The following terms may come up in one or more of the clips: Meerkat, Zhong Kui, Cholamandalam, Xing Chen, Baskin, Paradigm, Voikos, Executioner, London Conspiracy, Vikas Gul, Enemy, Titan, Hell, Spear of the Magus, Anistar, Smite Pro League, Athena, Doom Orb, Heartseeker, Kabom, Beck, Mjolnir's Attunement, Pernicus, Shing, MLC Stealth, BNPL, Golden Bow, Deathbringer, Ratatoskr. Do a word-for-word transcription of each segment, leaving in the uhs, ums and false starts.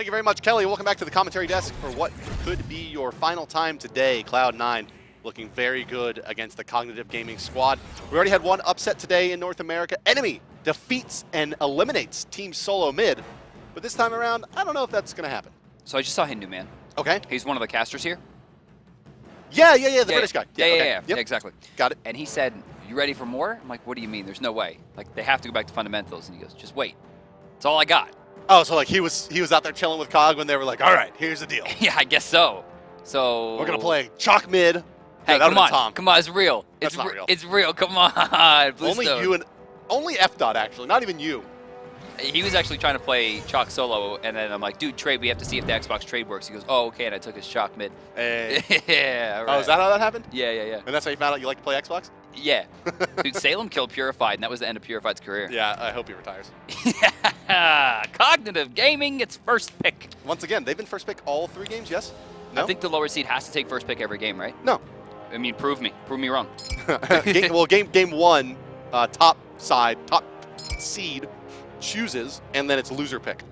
Thank you very much, Kelly. Welcome back to the commentary desk for what could be your final time today. Cloud nine looking very good against the Cognitive Gaming squad. We already had one upset today in North America. Enemy defeats and eliminates Team Solo Mid. But this time around, I don't know if that's going to happen. So I just saw Hindu Man. Okay. He's one of the casters here. Yeah, yeah, yeah, the yeah, British guy. Yeah, yeah, okay. yeah, yeah. Yep. yeah, exactly. Got it. And he said, you ready for more? I'm like, what do you mean? There's no way. Like, they have to go back to fundamentals. And he goes, just wait. That's all I got. Oh, so like he was he was out there chilling with Cog when they were like, all right, here's the deal. Yeah, I guess so. So we're going to play chalk mid. Hey, yeah, come on. Tom. Come on, it's real. That's it's not real. It's real. Come on. Only you and only F dot actually, not even you. He was actually trying to play Chalk solo, and then I'm like, dude, trade, we have to see if the Xbox trade works. He goes, oh, okay, and I took his Chalk mid. Hey. yeah, right. Oh, is that how that happened? Yeah, yeah, yeah. And that's how you found out you like to play Xbox? Yeah. Dude, Salem killed Purified, and that was the end of Purified's career. Yeah, I hope he retires. Cognitive Gaming gets first pick. Once again, they've been first pick all three games, yes? No? I think the lower seed has to take first pick every game, right? No. I mean, prove me. Prove me wrong. game, well, game game one, uh, top side, top seed, chooses, and then it's loser pick.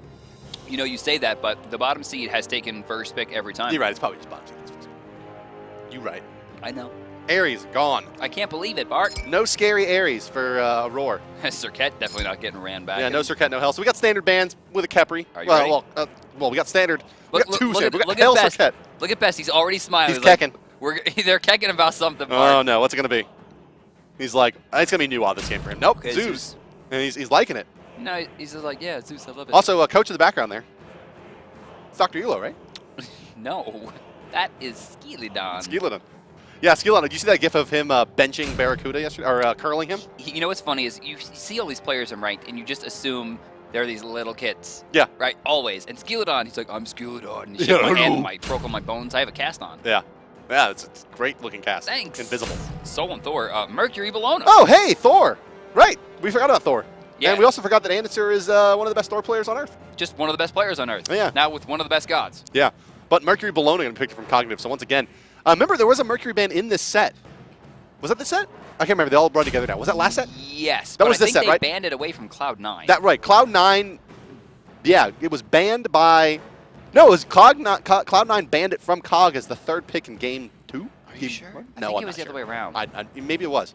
You know, you say that, but the bottom seed has taken first pick every time. You're right. It's probably just bottom seed. You're right. I know. Ares, gone. I can't believe it, Bart. No scary Ares for uh, Roar. Sirket definitely not getting ran back. Yeah, no Sirket, no Hell. So we got standard bans with a Kepri. Are you well, ready? Well, uh, well, we got standard. Look, we got two standard. We got Hell Sirket. Look at Best. He's already smiling. He's kecking. Like, they're kecking about something, Bart. Oh, no. What's it going to be? He's like, it's going to be new all this game for him. Nope, okay, Zeus. Zeus. And he's, he's liking it. No, he's just like, yeah, Zeus, I love it. Also, a coach in the background there. It's Doctor Ulo, right? No, that is Skilidon. Skilidon. Yeah, Skilidon. Did you see that gif of him uh, benching Barracuda yesterday, or uh, curling him? You know what's funny is you see all these players in ranked, and you just assume they're these little kids. Yeah. Right? Always. And Skilidon, he's like, I'm Skilidon. And he shook yeah, my hand, my, broke all my bones. I have a cast on. Yeah. Yeah, it's a great-looking cast. Thanks. Invisible. Sol and Thor. Uh, Mercury Bologna. Oh, hey, Thor. Right. We forgot about Thor. Yeah. And we also forgot that Anistar is uh, one of the best Thor players on Earth. Just one of the best players on Earth. Oh, yeah. Now with one of the best gods. Yeah. But Mercury Bologna got picked from Cognitive. So once again, uh, remember there was a Mercury ban in this set. Was that this set? I can't remember. They all run together now. Was that last set? Yes. That but was I this think set, they right? They banned it away from Cloud nine. That right. Cloud nine. Yeah, it was banned by. No, it was Cog nine, Cloud nine banned it from Cog as the third pick in game two. Are you he, sure? What? I no, think it was the sure. other way around. I, I, maybe it was.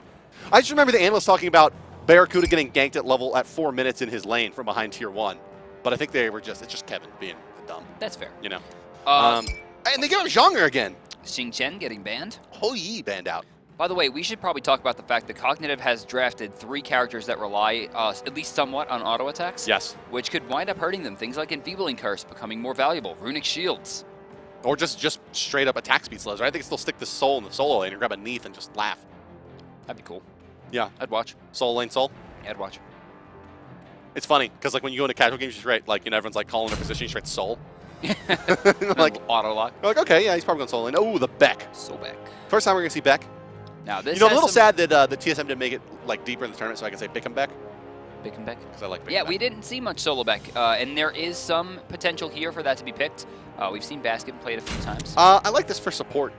I just remember the analysts talking about Barracuda getting ganked at level at four minutes in his lane from behind tier one. But I think they were just, it's just Kevin being dumb. That's fair. You know? Uh, um, and they got Zhong again. Xing Chen getting banned. Hou Yi banned out. By the way, we should probably talk about the fact that Cognitive has drafted three characters that rely uh, at least somewhat on auto attacks. Yes. Which could wind up hurting them. Things like Enfeebling Curse becoming more valuable, Runic Shields. Or just, just straight up attack speed slows, right? I think they'll stick the Sol in the solo lane and grab a Neath and just laugh. That'd be cool. Yeah, I'd watch. Sol lane, Sol? Yeah, I'd watch. It's funny, because like when you go into casual games, you just write, like, you know, everyone's like calling their position, you just write Sol. Like, auto lock. Like, okay, yeah, he's probably going Sol lane. Oh, the Beck. Sobek. First time we're going to see Beck. Now, this you know, a little sad that uh, the T S M didn't make it, like, deeper in the tournament, so I can say Bickham Beck. Bickham Beck? Because I like Bickham Yeah, Beck. We didn't see much Solo Beck, uh, and there is some potential here for that to be picked. Uh, we've seen Baskin play it a few times. Uh, I like this for support.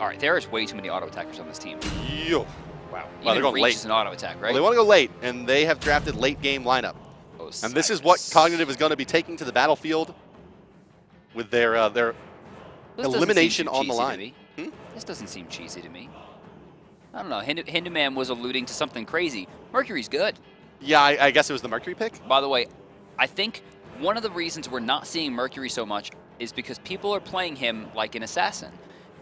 All right, there is way too many auto attackers on this team. Yo. Wow. Well, they're going Reach late. Is an auto attack, right? Well, they want to go late, and they have drafted late game lineup. Oh, and this is what Cognitive is going to be taking to the battlefield with their uh, their this elimination on the line. Hmm? This doesn't seem cheesy to me. I don't know. Hindu, Hindu Man was alluding to something crazy. Mercury's good. Yeah, I, I guess it was the Mercury pick. By the way, I think one of the reasons we're not seeing Mercury so much is because people are playing him like an assassin.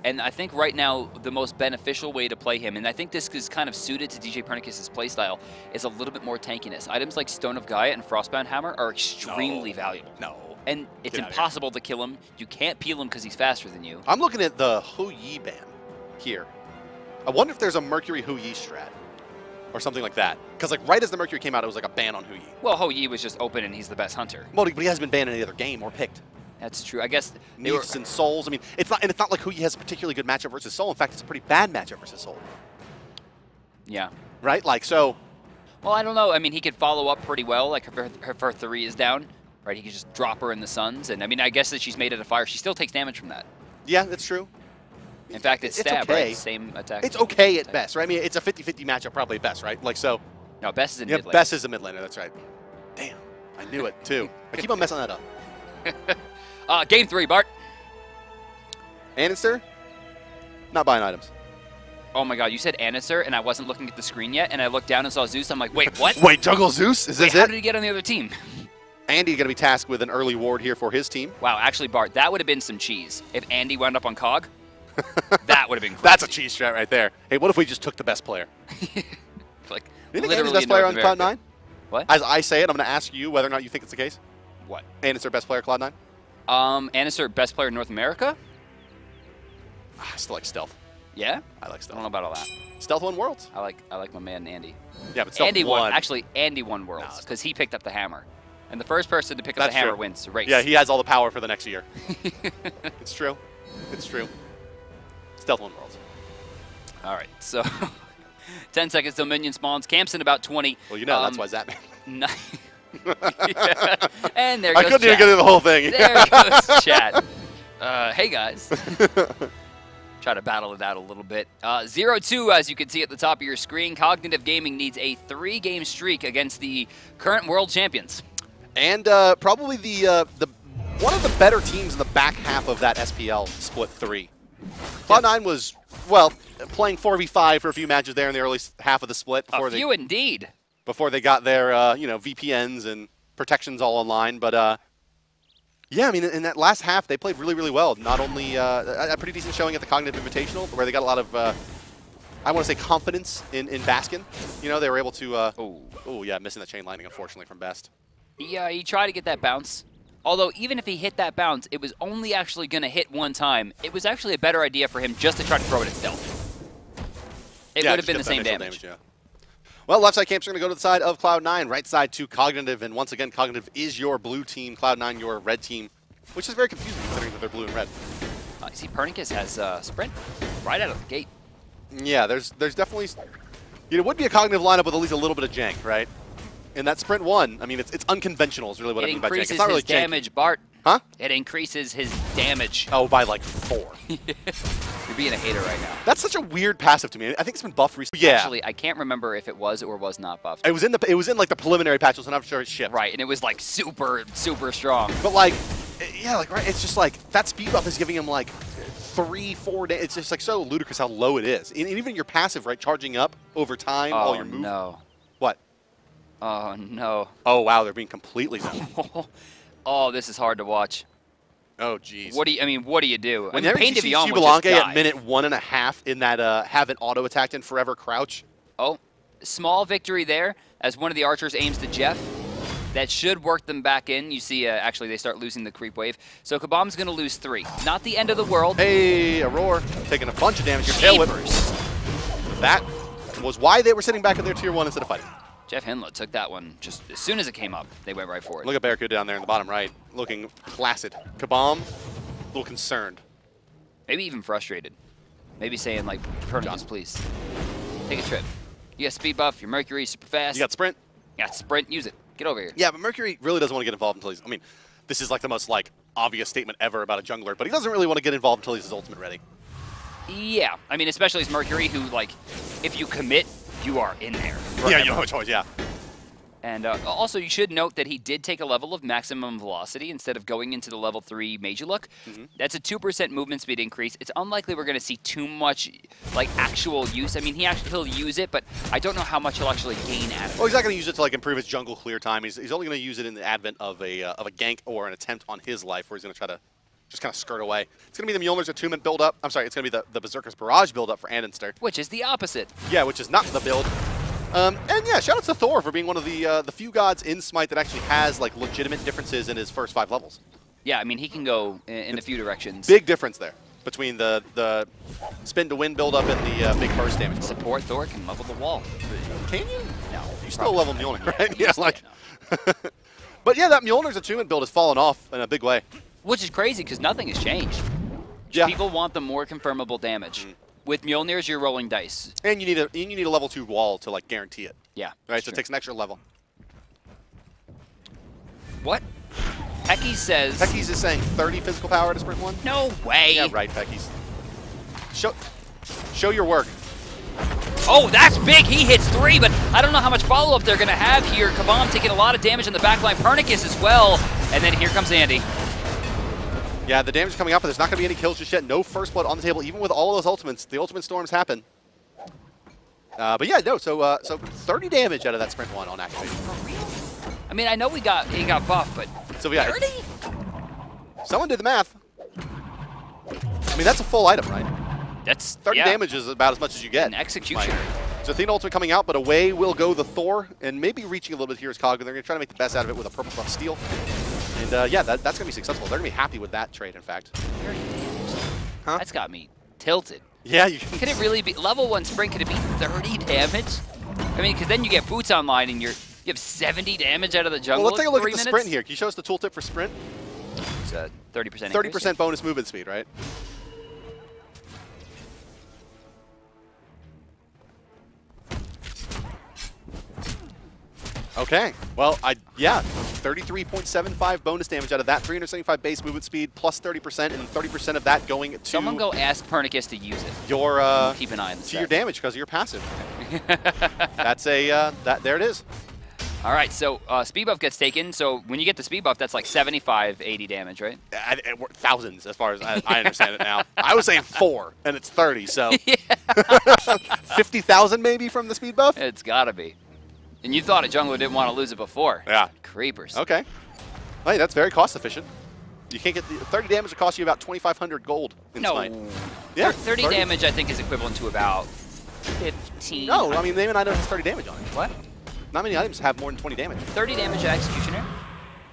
And I think right now the most beneficial way to play him, and I think this is kind of suited to D J Pernicus's playstyle, is a little bit more tankiness. Items like Stone of Gaia and Frostbound Hammer are extremely no, valuable. No. And it's Get impossible to kill him. You can't peel him because he's faster than you. I'm looking at the Hou Yi ban here. I wonder if there's a Mercury Hou Yi strat or something like that. Because like right as the Mercury came out, it was like a ban on Hou Yi. Well, Hou Yi was just open and he's the best hunter. Well, but he hasn't been banned in any other game or picked. That's true. I guess Neaths and Souls. I mean, it's not, and it's not like Hou Yi has a particularly good matchup versus Sol. In fact, it's a pretty bad matchup versus Sol. Yeah. Right. Like so. Well, I don't know. I mean, he could follow up pretty well. Like her, her, her three is down, right? He could just drop her in the suns, and I mean, I guess that she's made out of fire. She still takes damage from that. Yeah, that's true. In fact, it's, it's stab, okay. right? Same attack. It's okay attack. At best, right? I mean, it's a fifty fifty matchup, probably at best, right? Like so. No, Best is in yeah, mid laner. Best is a mid laner. That's right. Damn, I knew it too. I keep on messing that up. Uh, game three, Bart. Anistar? Not buying items. Oh my god, you said Anistar, and I wasn't looking at the screen yet, and I looked down and saw Zeus. I'm like, wait, what? Wait, Jungle Zeus? Is this wait, it? How did he get on the other team? Andy's going to be tasked with an early ward here for his team. Wow, actually, Bart, that would have been some cheese. If Andy wound up on Cog, that would have been crazy. That's a cheese strat right there. Hey, what if we just took the best player? Like, do you think Andy's the best player on Cloud nine? What? As I say it, I'm going to ask you whether or not you think it's the case. What? Anistar, best player Cloud nine? Um, Anistar, best player in North America? I still like Stealth. Yeah? I like Stealth. I don't know about all that. Stealth won Worlds. I like I like my man Andy. Yeah, but Stealth Andy won. won. Actually, Andy won Worlds because no, he picked up the hammer. And the first person to pick up That's the hammer true. wins the race. Yeah, he has all the power for the next year. It's true. It's true. Stealth won Worlds. All right, so... ten seconds till minion spawns. Camps in about twenty. Well, you know, um, that's why Zap Man. Yeah. And there goes I couldn't chat. even get into the whole thing. There goes chat. Uh, hey, guys. Try to battle it out a little bit. zero two, uh, as you can see at the top of your screen. Cognitive Gaming needs a three-game streak against the current world champions. And uh, probably the uh, the one of the better teams in the back half of that S P L split three. Cloud nine was... Well, playing four v five for a few matches there in the early half of the split. Before a few they, indeed. Before they got their, uh, you know, V P Ns and protections all online. But, uh, yeah, I mean, in that last half, they played really, really well. Not only uh, a pretty decent showing at the Cognitive Invitational, but where they got a lot of, uh, I want to say, confidence in, in Baskin. You know, they were able to, uh, oh, yeah, missing that chain lightning, unfortunately, from Best. Yeah, he tried to get that bounce. Although, even if he hit that bounce, it was only actually going to hit one time. It was actually a better idea for him just to try to throw it at Stealth. It yeah, would have been the same damage. damage yeah. Well, left side camps are going to go to the side of Cloud nine, right side to Cognitive. And once again, Cognitive is your blue team, Cloud nine your red team, which is very confusing considering that they're blue and red. Uh, you see, Pernicus has uh, sprint right out of the gate. Yeah, there's there's definitely... You know, it would be a Cognitive lineup with at least a little bit of jank, right? And that sprint one, I mean, it's it's unconventional is really what it I mean by jank. It's not really jank. It increases his damage, Bart. Huh? It increases his damage. Oh, by like four. You're being a hater right now. That's such a weird passive to me. I think it's been buffed recently. Yeah. Actually, I can't remember if it was or was not buffed. It was in the it was in like the preliminary patches, and I'm sure it's shipped. Right, and it was like super super strong. But like, yeah, like right, it's just like that speed buff is giving him like three, four days. It's just like so ludicrous how low it is. And even your passive, right, charging up over time, oh, all your moves. No. What? Oh, no. Oh, wow, they're being completely zoned. Oh, this is hard to watch. Oh, jeez. What do you, I mean, what do you do? When I mean, Pain to Beyond Blanca at minute one and a half in that uh, have an auto-attacked and forever crouch. Oh, small victory there as one of the archers aims to Jeff. That should work them back in. You see, uh, actually, they start losing the creep wave. So Kabom's going to lose three. Not the end of the world. Hey, Aurora taking a bunch of damage. Your tail whippers. That was why they were sitting back in their tier one instead of fighting. Jeff Hindla took that one just as soon as it came up. They went right for it. Look at Barracuda down there in the bottom right, looking placid. Kabom, a little concerned. Maybe even frustrated. Maybe saying, like, Pernicus, please, take a trip. You got speed buff, your Mercury, super fast. You got sprint. You got sprint, use it. Get over here. Yeah, but Mercury really doesn't want to get involved until he's, I mean, this is like the most, like, obvious statement ever about a jungler, but he doesn't really want to get involved until he's his ultimate ready. Yeah, I mean, especially as Mercury, who, like, if you commit, you are in there. Forever. Yeah, you don't have a choice, yeah. And uh, also, you should note that he did take a level of maximum velocity instead of going into the level three major look. Mm-hmm. That's a two percent movement speed increase. It's unlikely we're going to see too much like actual use. I mean, he actually, he'll use it, but I don't know how much he'll actually gain out of it. Well, he's not going to use it to like improve his jungle clear time. He's, he's only going to use it in the advent of a, uh, of a gank or an attempt on his life where he's going to try to just kind of skirt away. It's going to be the Mjolnir's Attunement build-up. I'm sorry, it's going to be the, the Berserker's Barrage build-up for Anistar. Which is the opposite. Yeah, which is not the build. Um, and yeah, shout out to Thor for being one of the uh, the few gods in Smite that actually has like legitimate differences in his first five levels. Yeah, I mean, he can go in, in a few directions. Big difference there between the, the spin-to-win build-up and the uh, big burst damage build-up. Support Thor can level the wall. Can you? No. You still level Mjolnir, right? Yeah, yeah like... But yeah, that Mjolnir's Attunement build has fallen off in a big way. Which is crazy because nothing has changed. Yeah. People want the more confirmable damage. Mm. With Mjolnir's, you're rolling dice. And you need a you need a level two wall to like guarantee it. Yeah. Right. So it takes an extra level. What? Peckies says. Peckies is saying thirty physical power to sprint one. No way. Yeah, right, Peckies. Show show your work. Oh, that's big. He hits three, but I don't know how much follow-up they're going to have here. Kabom taking a lot of damage in the backline. Pernicus as well, and then here comes Andy. Yeah, the damage coming up, but there's not going to be any kills just yet. No first blood on the table, even with all those ultimates. The ultimate storms happen. Uh, but yeah, no, so uh, so thirty damage out of that sprint one on activation. For real? I mean, I know we got he got buffed, but so yeah, thirty? Someone did the math. I mean, that's a full item, right? That's thirty yeah. damage is about as much as you get. An executioner. Like, so Athena ultimate coming out, but away will go the Thor, and maybe reaching a little bit here is Cog, and they're going to try to make the best out of it with a purple buff steal. And uh, yeah, that, that's going to be successful. They're going to be happy with that trade, in fact. thirty damage. Huh? That's got me tilted. Yeah, you could it really be level one sprint? Could it be thirty damage? I mean, because then you get boots online and you're you have seventy damage out of the jungle. Well, let's take a look at the minutes. sprint here. Can you show us the tooltip for sprint? It's a thirty percent. Thirty percent bonus movement speed, right? Okay. Well, I yeah, thirty-three point seven five bonus damage out of that, three hundred seventy-five base movement speed plus thirty percent, and thirty percent of that going to. Someone go ask Pernicus to use it. Your uh, keep an eye on the to stats. Your damage because of your passive. That's a uh, that there it is. All right, so uh, speed buff gets taken. So when you get the speed buff, that's like seventy-five, eighty damage, right? I, I, thousands, as far as I, I understand it now. I was saying four, and it's thirty, so fifty thousand maybe from the speed buff. It's gotta be. And you thought a jungler didn't want to lose it before. Yeah. Creepers. Okay. Hey, that's very cost efficient. You can't get the thirty damage will cost you about twenty-five hundred gold in no. Smite. Yeah. thirty, thirty damage I think is equivalent to about fifteen. No, I mean, name an item has thirty damage on it. What? Not many items have more than twenty damage. thirty damage at Executioner?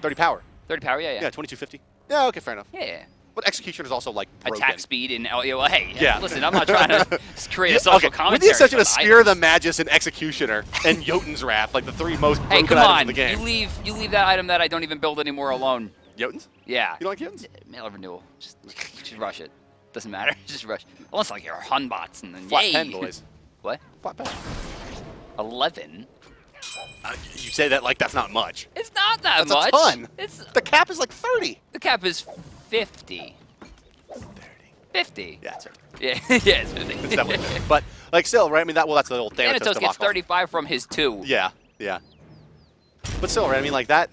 thirty power. thirty power, yeah, yeah. Yeah, twenty-two fifty. Yeah, okay, fair enough. Yeah, yeah. But Executioner is also like broken. Attack speed and oh yeah, well, hey, yeah. listen, I'm not trying to create a social okay. commentary. With the exception of Spear the Magus and Executioner and Jotun's Wrath, like the three most broken hey, come items on. in the game. You leave you leave that item that I don't even build anymore alone. Jotun's? Yeah. You don't like Jotun's? Mail of Renewal. Just, just rush it. Doesn't matter. Just rush. Unless like your Hunbots and then Flat yay. pen boys. What? Flat pen. Eleven. Uh, you say that like that's not much. It's not that that's much. It's a ton. It's the cap is like thirty. The cap is fifty. thirty. fifty. Yeah, it's fifty. Yeah, yeah, it's fifty. It's definitely fifty. But like still, right? I mean that well that's the old thing. Thanatos gets thirty-five from his two. Yeah, yeah. But still, right? I mean like that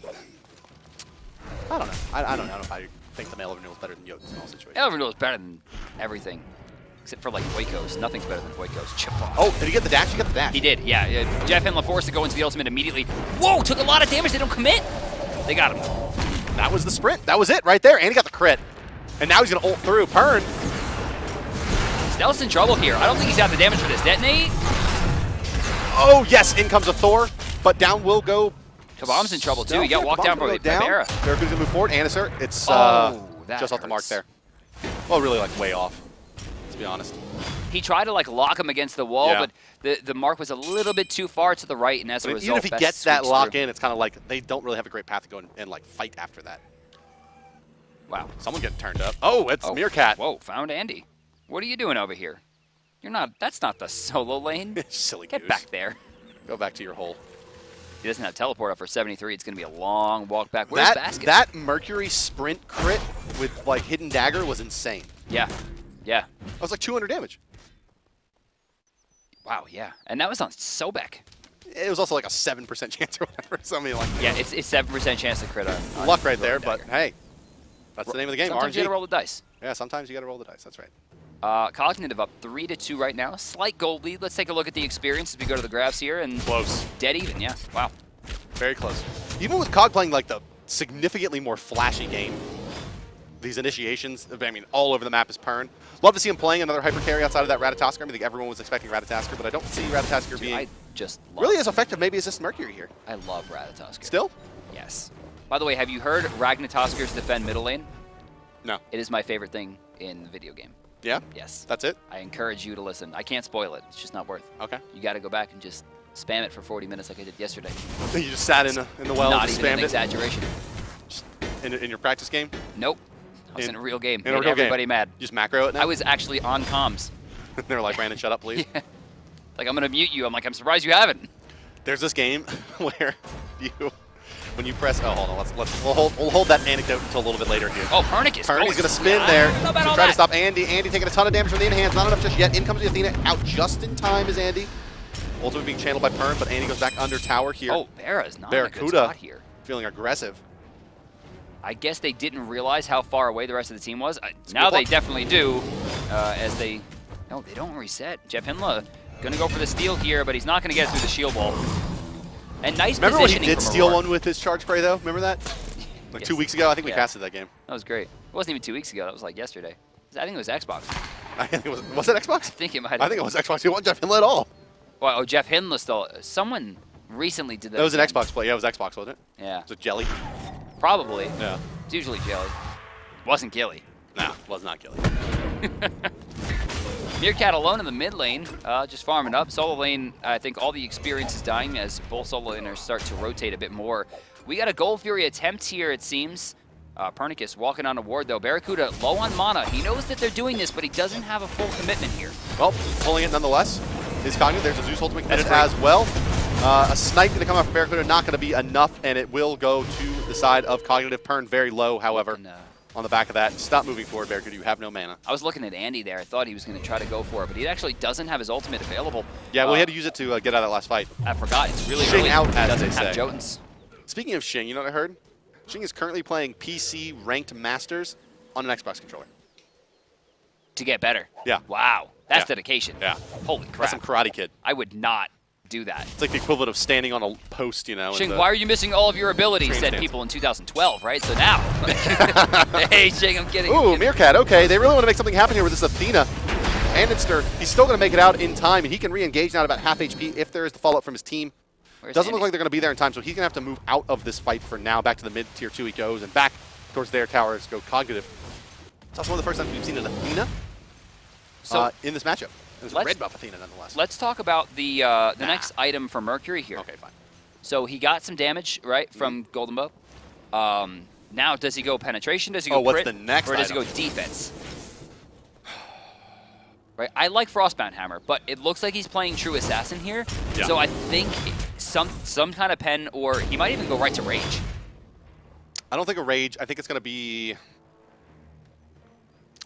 I don't know. I, I don't know if I think the Mail of Renewal is better than Jotun's in all situations. Mail of Renewal is better than everything. Except for like Voikos. Nothing's better than Voikos. Chip off. Oh, did he get the dash? He got the dash. He did, yeah. yeah. Jeff Hindla forced to go into the ultimate immediately. Whoa, took a lot of damage. They don't commit. They got him. That was the sprint. That was it right there. And he got the crit. And now he's going to ult through. Pern. Stealth's in trouble here. I don't think he's got the damage for this. Detonate. Oh, yes. In comes a Thor. But down will go. Kabom's in trouble, too. He got yeah, walked Kabom's down by Barracuda. Barracuda's going to move forward. Anistar, it's oh, uh, just hurts. off the mark there. Well, really, like, way off. Be honest. He tried to like lock him against the wall, yeah. but the, the mark was a little bit too far to the right, and as but a result, even if he Best gets that lock through. in, it's kind of like they don't really have a great path to go and, and like fight after that. Wow. Someone getting turned up. Oh, it's oh. Meerkat. Whoa, found Andy. What are you doing over here? You're not, that's not the solo lane. Silly Get goose. back there. Go back to your hole. He doesn't have teleport up for seventy-three. It's going to be a long walk back. Where's that, Baskin? That Mercury sprint crit with like hidden dagger was insane. Yeah. Yeah. That was like two hundred damage. Wow, yeah. And that was on Sobek. It was also like a seven percent chance or whatever. Something like that. Yeah, it's a seven percent chance to crit on, on Luck right there, but hey. That's the name of the game, sometimes R N G. You gotta roll the dice. Yeah, sometimes you gotta roll the dice. That's right. Uh, Cognitive up three to two right now. Slight gold lead. Let's take a look at the experience as we go to the graphs here. And close. Dead even, yeah. Wow. Very close. Even with Cog playing like the significantly more flashy game, these initiations, I mean, all over the map is Pern. Love to see him playing another hyper carry outside of that Ratatoskr. I mean, I think everyone was expecting Ratatoskr, but I don't see Ratatoskr Dude, being I just love really as effective maybe as this Mercury here. I love Ratatoskr. Still? Yes. By the way, have you heard Ragnatosker's defend middle lane? No. It is my favorite thing in the video game. Yeah? Yes. That's it? I encourage you to listen. I can't spoil it. It's just not worth it. Okay. You got to go back and just spam it for forty minutes like I did yesterday. You just sat in, a, in the well not and just spammed it? Not even an exaggeration. Just in, in your practice game? Nope. I was in, in a real game. In a real everybody game. mad. Just macro it now? I was actually on comms. They were like, Brandon, shut up, please. Yeah. Like, I'm going to mute you. I'm like, I'm surprised you haven't. There's this game where you, when you press, oh, hold on. Let's, let's, we'll, hold, we'll hold that anecdote until a little bit later here. Oh, Pernicus. Pernicus going to spin yeah, there to try that. to stop Andy. Andy taking a ton of damage from the in-hands. Not enough just yet. In comes the Athena. Out just in time is Andy. Ultimately being channeled by Pern, but Andy goes back under tower here. Oh, Barra's not Barracuda in a good spot here. Feeling aggressive. I guess they didn't realize how far away the rest of the team was. I, now they definitely do, uh, as they... No, they don't reset. Jeff Hindla going to go for the steal here, but he's not going to get it through the shield wall. And nice Remember positioning Remember when he did steal one with his charge spray, though? Remember that? Like yes. two weeks ago? I think we yeah. casted that game. That was great. It wasn't even two weeks ago. That was like yesterday. I think it was Xbox. I think it was, was that Xbox? I think it might have I think been. It was Xbox. You want Jeff Hindla at all. Well, oh, Jeff Hindla stole. Someone recently did that. That was an Xbox play. Yeah, it was Xbox, wasn't it? Yeah. It was jelly. Probably. Yeah. It's usually jelly. Wasn't Gilly. No, was not Gilly. Meerkat alone in the mid lane, uh, just farming up. Solo lane, I think all the experience is dying as both solo laners start to rotate a bit more. We got a Gold Fury attempt here, it seems. Uh, Pernicus walking on a ward, though. Barracuda low on mana. He knows that they're doing this, but he doesn't have a full commitment here. Well, pulling it nonetheless. His Cognitive, there's a Zeus ultimate committed as well. Uh, a snipe going to come out for Barracuda, not going to be enough, and it will go to the side of Cognitive. Pern very low, however. And, uh, on the back of that. Stop moving forward, Barracuda. You have no mana. I was looking at Andy there. I thought he was going to try to go for it, but he actually doesn't have his ultimate available. Yeah, well, uh, he had to use it to uh, get out of that last fight. I forgot. It's really Shing early. out, as doesn't they have say. Jotun's. Speaking of Shing, you know what I heard? Shing is currently playing P C Ranked Masters on an Xbox controller. To get better? Yeah. Wow. That's yeah. dedication. Yeah. Holy crap. That's some Karate Kid. I would not do that. It's like the equivalent of standing on a post, you know. Shing, why are you missing all of your abilities, said stands. people in two thousand twelve, right? So now. Hey, Shing, I'm kidding. Ooh, I'm kidding. Meerkat, okay. They really want to make something happen here with this Athena. And Anistar, he's still going to make it out in time. And he can re-engage now at about half H P if there is the follow-up from his team. Where's Doesn't Andy? look like they're going to be there in time, so he's going to have to move out of this fight for now. Back to the mid-tier two he goes, and back towards their towers go Cognitive. It's also one of the first times we've seen an Athena so uh, in this matchup. It was red buff Athena, nonetheless. Let's talk about the uh, the nah. next item for Mercury here. Okay, fine. So he got some damage, right, from mm-hmm. Golden Bow. Um, now, does he go penetration? Does he go oh, crit? What's the next Or does item? he go defense? Right. I like Frostbound Hammer, but it looks like he's playing True Assassin here. Yeah. So I think some some kind of pen, or he might even go right to Rage. I don't think a Rage. I think it's going to be...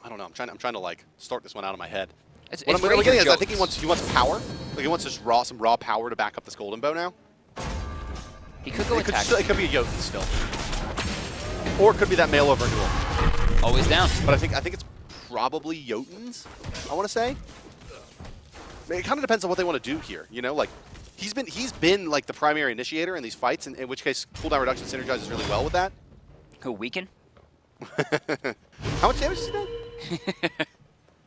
I don't know. I'm trying, I'm trying to, like, start this one out of my head. It's, what it's I'm really getting at is I think he wants he wants power. Like he wants just raw some raw power to back up this Golden Bow now. He could go it attack. Could still, it could be a Jotun still, or it could be that Mail of Renewal. Always down. But I think I think it's probably Jotun's. I want to say. I mean, it kind of depends on what they want to do here. You know, like he's been he's been like the primary initiator in these fights, in, in which case cooldown reduction synergizes really well with that. Who weaken? How much damage is he done?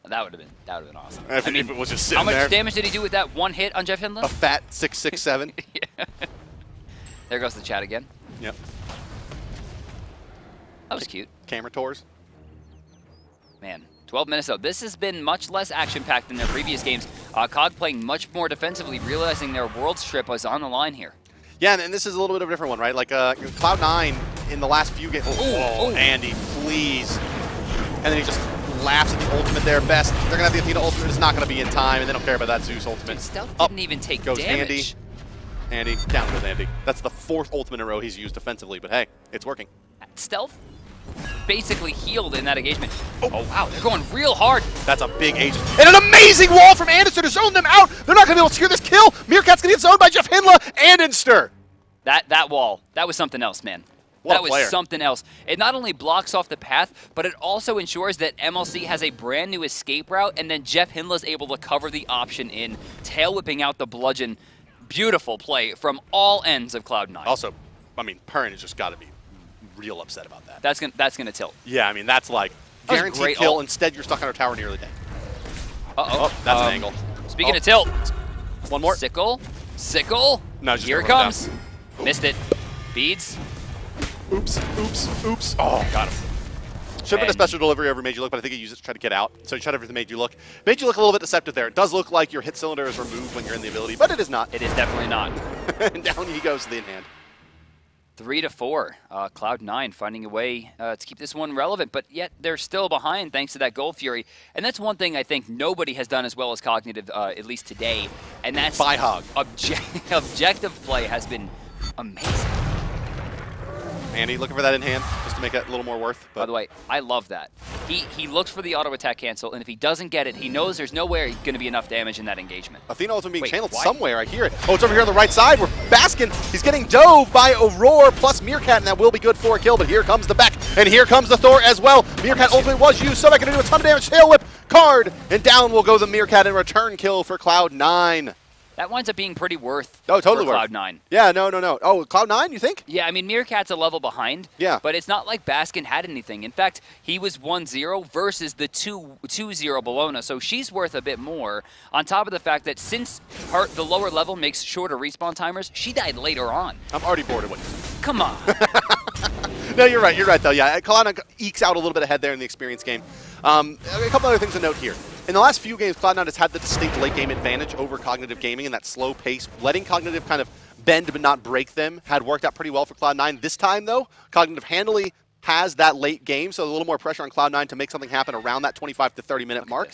That would have been that would have been awesome. If, I mean, if it was just sitting How much there. damage did he do with that one hit on Jeff Hindla? A fat six six seven. Yeah. There goes the chat again. Yep. That was cute. Camera tours. Man, twelve minutes though. This has been much less action packed than their previous games. Uh, Cog playing much more defensively, realizing their world strip was on the line here. Yeah, and, and this is a little bit of a different one, right? Like uh, Cloud nine in the last few games. Oh, oh, Andy, please. And then he just laughs at the ultimate there. Best. They're going to have the Athena ultimate. It's not going to be in time, and they don't care about that Zeus ultimate. Dude, Stealth didn't Up even take goes damage. Andy. Andy. Down goes Andy. That's the fourth ultimate in a row he's used defensively, but hey, it's working. Stealth basically healed in that engagement. Oh, oh wow. They're going real hard. That's a big agent. And an amazing wall from Anistar to zone them out. They're not going to be able to secure this kill. Meerkat's going to get zoned by Jeff Hindla and Anistar. That, that wall, that was something else, man. That was something else. It not only blocks off the path, but it also ensures that M L C has a brand new escape route, and then Jeff Hindla's able to cover the option in, tail whipping out the bludgeon. Beautiful play from all ends of Cloud nine. Also, I mean, Pern has just got to be real upset about that. That's gonna that's gonna tilt. Yeah, I mean, that's like guaranteed kill. Instead, you're stuck on our tower nearly dead. Uh oh, oh that's um, an angle. Speaking oh. of tilt, one more sickle, sickle. No, just here it comes. Down. Missed it. Beads. Oops, oops, oops. Oh, got him. Should have been a special delivery over Made You Look, but I think he used it to try to get out. So he tried everything Made You Look. Made You Look a little bit deceptive there. It does look like your hit cylinder is removed when you're in the ability, but it is not. It is definitely not. And down he goes to the in-hand. Three to four. Uh, Cloud nine finding a way uh, to keep this one relevant, but yet they're still behind thanks to that Gold Fury. And that's one thing I think nobody has done as well as Cognitive, uh, at least today. And that's... By hog. Obje objective play has been amazing. Andy looking for that in hand just to make it a little more worth. But. By the way, I love that. He he looks for the auto attack cancel, and if he doesn't get it, he knows there's nowhere going to be enough damage in that engagement. Athena ultimate being Wait, channeled why? somewhere. I hear it. Oh, it's over here on the right side where Baskin, he's getting dove by Aurora plus Meerkat, and that will be good for a kill, but here comes the Beck, and here comes the Thor as well. Meerkat ultimate was used. Sobek going to do a ton of damage. Tail whip, card, and down will go the Meerkat and return kill for Cloud nine. That winds up being pretty worth oh, totally for Cloud nine. Yeah, no, no, no. Oh, Cloud nine, you think? Yeah, I mean, Meerkat's a level behind. Yeah. But it's not like Baskin had anything. In fact, he was one zero versus the two zero Bologna, so she's worth a bit more. On top of the fact that since her, the lower level makes shorter respawn timers, she died later on. I'm already bored of it. Come on. No, you're right. You're right, though. Yeah, Kalana ekes out a little bit ahead there in the experience game. Um, a couple other things to note here. In the last few games, Cloud nine has had the distinct late-game advantage over Cognitive Gaming in that slow pace. Letting Cognitive kind of bend but not break them had worked out pretty well for Cloud nine. This time, though, Cognitive handily has that late game, so a little more pressure on Cloud nine to make something happen around that twenty-five to thirty minute mark.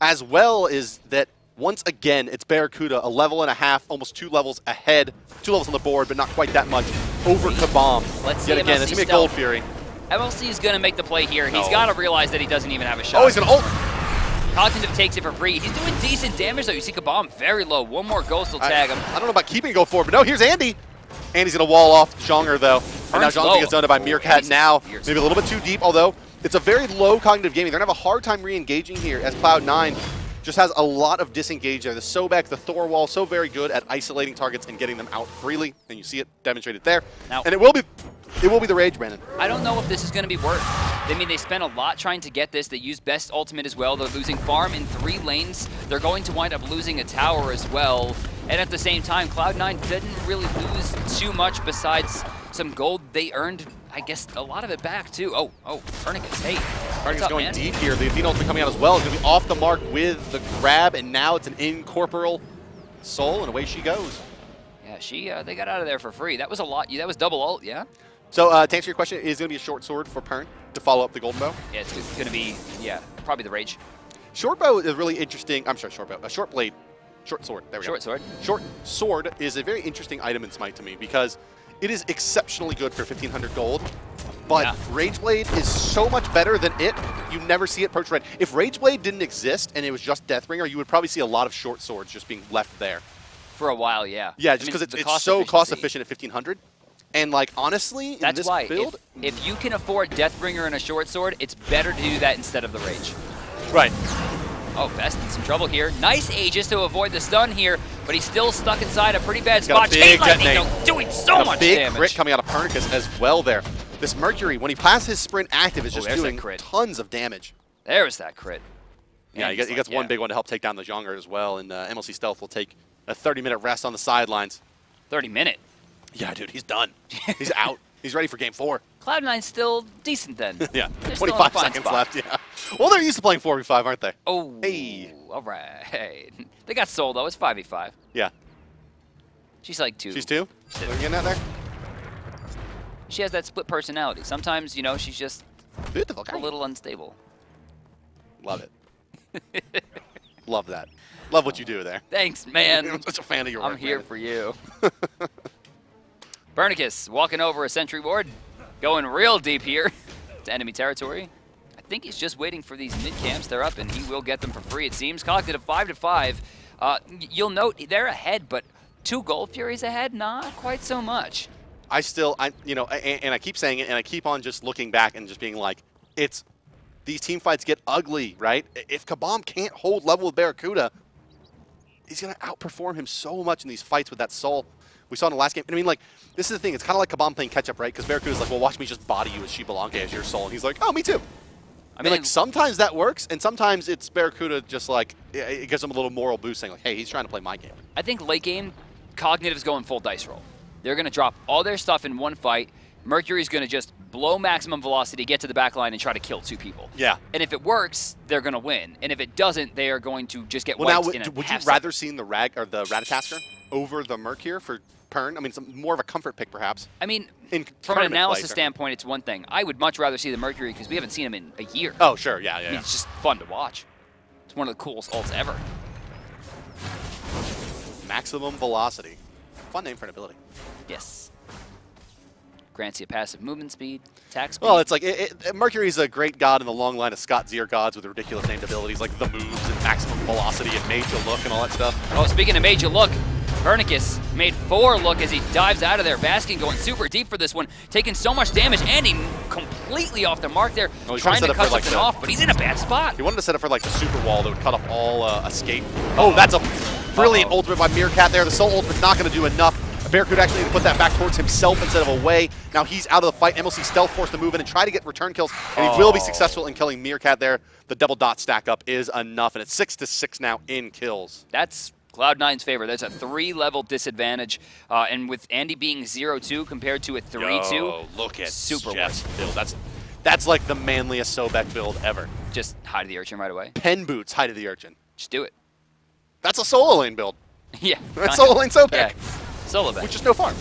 As well is that, once again, it's Barracuda, a level and a half, almost two levels ahead. Two levels on the board, but not quite that much. Over Kabom. Let's see. Yet again, it's going to be a Gold Fury. M L C is going to make the play here. No. He's got to realize that he doesn't even have a shot. Oh, he's going to ult. Cognitive takes it for free. He's doing decent damage, though. You see Kabom very low. One more ghost will tag him. I don't know about keeping it go forward, but no, here's Andy. Andy's going to wall off Zhonger, though. And now Zhonger gets owned by Meerkat now. Maybe a little bit too deep, although it's a very low Cognitive Gaming. They're going to have a hard time re-engaging here as Cloud nine just has a lot of disengage there. The Sobek, the Thor wall, so very good at isolating targets and getting them out freely. And you see it demonstrated there. Now, and it will be... It will be the Rage, Brandon. I don't know if this is going to be worth. I mean, they spent a lot trying to get this. They used Best Ultimate as well. They're losing farm in three lanes. They're going to wind up losing a tower as well. And at the same time, Cloud nine didn't really lose too much besides some gold they earned. I guess a lot of it back, too. Oh, oh, Pernicus, hey. Pernicus going man? deep here. The Athena ultimate coming out as well. It's going to be off the mark with the grab, and now it's an incorporeal soul, and away she goes. Yeah, she. Uh, they got out of there for free. That was a lot. That was double ult, yeah? So uh, to answer your question, it is going to be a short sword for Pern to follow up the golden bow. Yeah, it's going to be, yeah, probably the Rage. Short bow is really interesting. I'm sorry, short bow. A short blade, short sword. There we short go. Short sword. Short sword is a very interesting item in Smite to me because it is exceptionally good for fifteen hundred gold, but yeah. Rage blade is so much better than it. You never see it approach red. If Rage blade didn't exist and it was just Deathbringer, you would probably see a lot of short swords just being left there. For a while, yeah. Yeah, just because I mean, it's, it's so efficiency. cost efficient at fifteen hundred. And, like, honestly, That's in this why. build... If, if you can afford Deathbringer and a short sword, it's better to do that instead of the Rage. Right. Oh, Best in some trouble here. Nice Aegis to avoid the stun here, but he's still stuck inside a pretty bad spot. Chain Lightning doing so got much big damage. Big crit coming out of Pernicus as well there. This Mercury, when he passes his sprint active, is just oh, doing tons of damage. There's that crit. Yeah, and he gets, like, he gets yeah. one big one to help take down the Zhonger as well, and uh, M L C Stealth will take a thirty minute rest on the sidelines. thirty minute? Yeah, dude, he's done. He's out. He's ready for game four. Cloud nine's still decent then. Yeah, They're twenty-five seconds spot. left, yeah. Well, they're used to playing four v five, aren't they? Oh, hey. All right. They got Sol, though. It's five v five. Yeah. She's like two. She's two? She's two. Getting out there? She has that split personality. Sometimes, you know, she's just Beautiful a little unstable. Love it. Love that. Love what you do there. Thanks, man. I'm such a fan of your work, I'm here man. for you. Pernicus walking over a sentry ward, going real deep here to enemy territory. I think he's just waiting for these mid camps. They're up, and he will get them for free, it seems. Cognitive five to five. Uh, you'll note they're ahead, but two Gold Furies ahead, not quite so much. I still, I you know, and, and I keep saying it, and I keep on just looking back and just being like, it's these team fights get ugly, right? If Kabom can't hold level with Barracuda, he's gonna outperform him so much in these fights with that Sol. We saw in the last game. And I mean, like, this is the thing. It's kind of like Kabom playing catch-up, right? Because Barracuda's like, well, watch me just body you as Shibalanke as your Sol. And he's like, oh, me too. I and mean, like, sometimes that works, and sometimes it's Barracuda just, like, it gives him a little moral boost saying, like, hey, he's trying to play my game. I think late game, Cognitive's going full dice roll. They're going to drop all their stuff in one fight. Mercury's going to just blow maximum velocity, get to the back line, and try to kill two people. Yeah. And if it works, they're going to win. And if it doesn't, they are going to just get well, wiped now, in would, a Would you rather seen the rag or the Ratatoskr over the Mercury for Pern? I mean, it's more of a comfort pick, perhaps. I mean, in from an analysis play, standpoint, it's one thing. I would much rather see the Mercury because we haven't seen him in a year. Oh, sure, yeah, yeah, I mean, yeah. It's just fun to watch. It's one of the coolest ults ever. Maximum velocity. Fun name for an ability. Yes. grants you passive movement speed, attack speed. Well, it's like, it, it, Mercury's a great god in the long line of Scott Zier gods with ridiculous named abilities like the moves and maximum velocity and made you look and all that stuff. Oh, speaking of made you look, Pernicus made four look as he dives out of there. Baskin going super deep for this one, taking so much damage, and he completely off the mark there, well, trying to, to cut like something the, off, but he's in a bad spot. He wanted to set up for like the super wall that would cut off all uh, escape. Oh, that's a brilliant uh -oh. ultimate by Meerkat there. The Sol ultimate's not going to do enough. Barracuda actually need to put that back towards himself instead of away. Now he's out of the fight. M L C Stealth forced to move in and try to get return kills, and he oh. will be successful in killing Meerkat there. The double dot stack up is enough, and it's six to six now in kills. That's Cloud nine's favor. That's a three-level disadvantage, uh, and with Andy being zero two compared to a three two, Yo, look at super Jeff's build. That's that's like the manliest Sobek build ever. Just hide of the urchin right away. Pen boots, hide of the urchin. Just do it. That's a solo lane build. Yeah, that's solo lane Sobek. Yeah. Sobek. Which is no farm.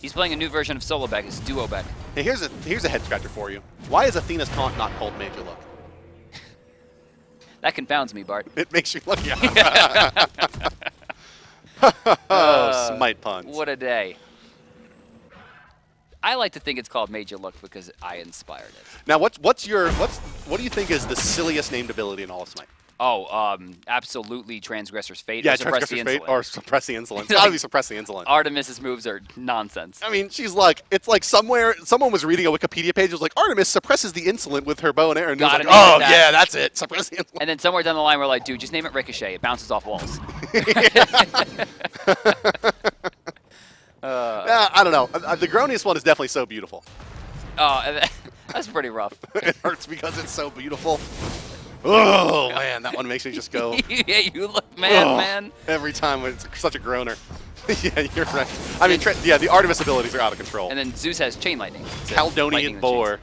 He's playing a new version of Sobek. It's Duo Beck. Hey, here's a here's a head scratcher for you. Why is Athena's taunt not called Major Look? That confounds me, Bart. It makes you look. Yeah. Oh, smite puns. What a day. I like to think it's called Major Look because I inspired it. Now, what's what's your what's what do you think is the silliest named ability in all of Smite? Oh, um, absolutely Transgressor's Fate. Yeah, or Suppress the Insolence. Or Suppress the Insolence. It's gotta be Suppress the Insolence. Artemis's moves are nonsense. I mean, she's like, it's like somewhere, someone was reading a Wikipedia page, it was like, Artemis suppresses the insolent with her bow and arrow. And like, oh, that. yeah, that's it. Suppress the insolent. And then somewhere down the line, we're like, dude, just name it Ricochet. It bounces off walls. uh, nah, I don't know. The groaniest one is definitely So Beautiful. Oh, that's pretty rough. It hurts because it's so beautiful. Oh, man, that one makes me just go. Yeah, you look mad, oh, man. Every time, it's such a groaner. Yeah, you're right. I mean, yeah, the Artemis abilities are out of control. And then Zeus has Chain Lightning. So Caledonian Boar.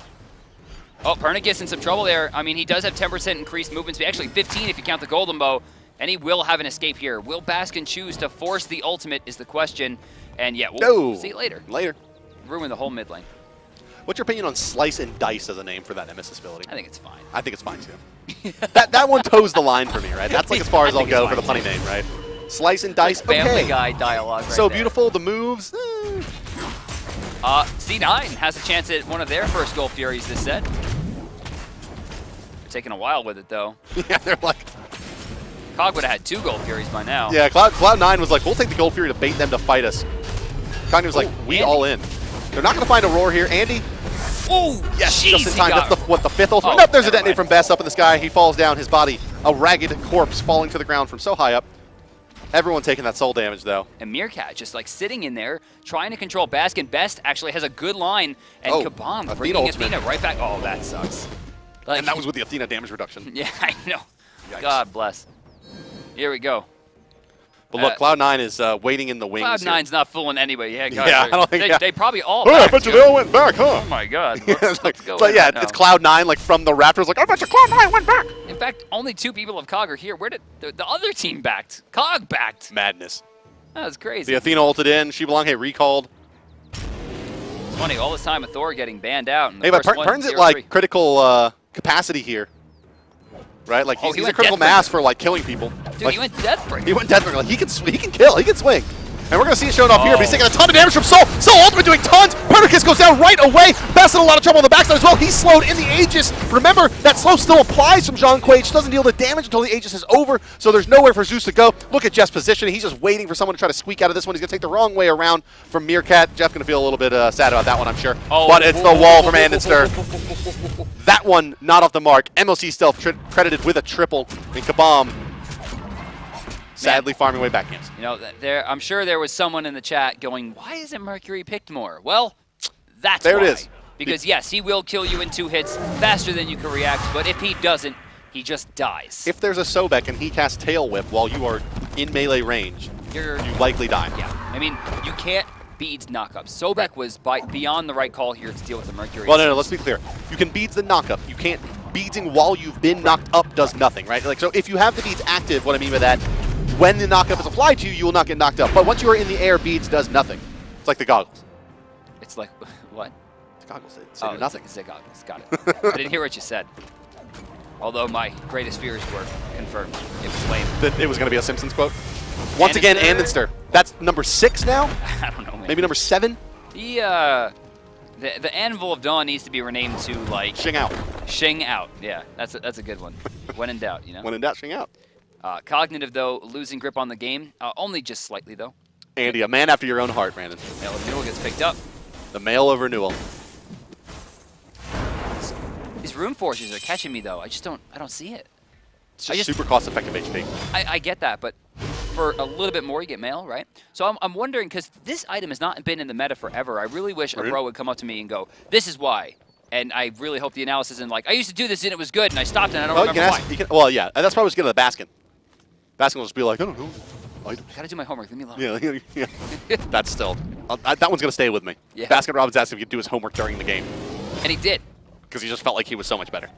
Oh, Pernicus in some trouble there. I mean, he does have ten percent increased movement speed. Actually, fifteen if you count the Golden Bow. And he will have an escape here. Will Baskin choose to force the ultimate is the question. And yeah, we'll no. see it later. Later. Ruin the whole mid lane. What's your opinion on Slice and Dice as a name for that Nemesis ability? I think it's fine. I think it's fine, too. that that one toes the line for me, right? That's like as far as I'll go for the funny name, right? Slice and Dice, like Family okay. Guy dialogue right So there. Beautiful, the moves. Eh. Uh, C nine has a chance at one of their first Gold Furies this set. They're taking a while with it, though. Yeah, they're like... Cog would have had two Gold Furies by now. Yeah, Cloud, Cloud nine was like, we'll take the Gold Fury to bait them to fight us. Cognitive was like, we Andy. all in. They're not going to find Aurora here. Andy... Oh, yes, jeez, just in time. That's the, what, the fifth ultimate? Oh, nope, there's a detonate from Best up in the sky. He falls down, his body, a ragged corpse falling to the ground from so high up. Everyone taking that soul damage, though. And Meerkat just, like, sitting in there, trying to control Baskin. Best actually has a good line, and oh, Kabom Athena bringing ultimate. Athena right back. Oh, that sucks. Like, and that was with the Athena damage reduction. Yeah, I know. Yikes. God bless. Here we go. But look, uh, Cloud nine is uh, waiting in the wings. Cloud nine's not fooling anybody. Yeah, God, yeah I don't think they, yeah. they probably all. Hey, I bet you they all went back, huh? Oh my God. Let's, yeah, it's like, go but yeah, it's Cloud nine, like from the Raptors, like I bet you Cloud nine went back. In fact, only two people of Cog are here. Where did the, the other team backed? Cog backed. Madness. That was crazy. The Athena ulted in. She belonged. Hey, recalled. It's funny. All this time, a Thor getting banned out. Hey, but Pern's at like critical uh, capacity here. Right, like he's, oh, he he's a critical mass for like killing people. Dude, like, he went Deathbringer. He went Deathbringer. Like he can, he can kill. He can swing, and we're gonna see it showing off oh. here. But he's taking a ton of damage from Sol. Sol ultimate doing tons. Pernicus goes down right away. Best in a lot of trouble on the backside as well. He's slowed in the Aegis. Remember that slow still applies from Zhong Kui. It just doesn't deal the damage until the Aegis is over. So there's nowhere for Zeus to go. Look at Jeff's position. He's just waiting for someone to try to squeak out of this one. He's gonna take the wrong way around from Meerkat. Jeff gonna feel a little bit uh, sad about that one, I'm sure. Oh, but it's the wall from Anistar. That one, not off the mark. M L C Stealth credited with a triple, and Kabom sadly Man. farming way back in. You know, there. I'm sure there was someone in the chat going, why isn't Mercury picked more? Well, that's There why. it is. Because, Be yes, he will kill you in two hits faster than you can react, but if he doesn't, he just dies. If there's a Sobek and he casts Tail Whip while you are in melee range, You're, you likely die. Yeah, I mean, you can't beads knockup. Sobek right. was by, beyond the right call here to deal with the Mercury. Well, no, no, let's be clear. You can beads the knockup. You can't, beadsing while you've been knocked up does nothing, right? Like, so if you have the beads active, what I mean by that, when the knockup is applied to you, you will not get knocked up. But once you are in the air, beads does nothing. It's like the goggles. It's like, what? The goggles, they, they oh, do nothing. It's the goggles, got it. I didn't hear what you said. Although my greatest fears were confirmed. It was lame. It was going to be a Simpsons quote? Once Anistar. again, Anistar. That's number six now? I don't know. Maybe number seven? The, uh, the the Anvil of Dawn needs to be renamed to, like... Shing out. Shing out, yeah. That's a, that's a good one. When in doubt, you know? When in doubt, Shing out. Uh, Cognitive, though, losing grip on the game. Uh, only just slightly, though. Andy, a man after your own heart, Brandon. Mail of Renewal gets picked up. The Mail of Renewal. These Rune Forges are catching me, though. I just don't, I don't see it. It's just, just super cost-effective H P. I, I get that, but for a little bit more, you get mail, right? So I'm, I'm wondering, because this item has not been in the meta forever. I really wish Rude. a pro would come up to me and go, this is why. And I really hope the analysis isn't like, I used to do this and it was good, and I stopped and I don't oh, remember you can ask, why. You can, well, yeah, that's probably what's good at the Baskin. Baskin will just be like, I don't know. I gotta do my homework, leave me alone. Yeah, yeah, yeah. That's still, uh, that one's gonna stay with me. Yeah. Baskin Robbins asked if he could do his homework during the game. And he did. Because he just felt like he was so much better.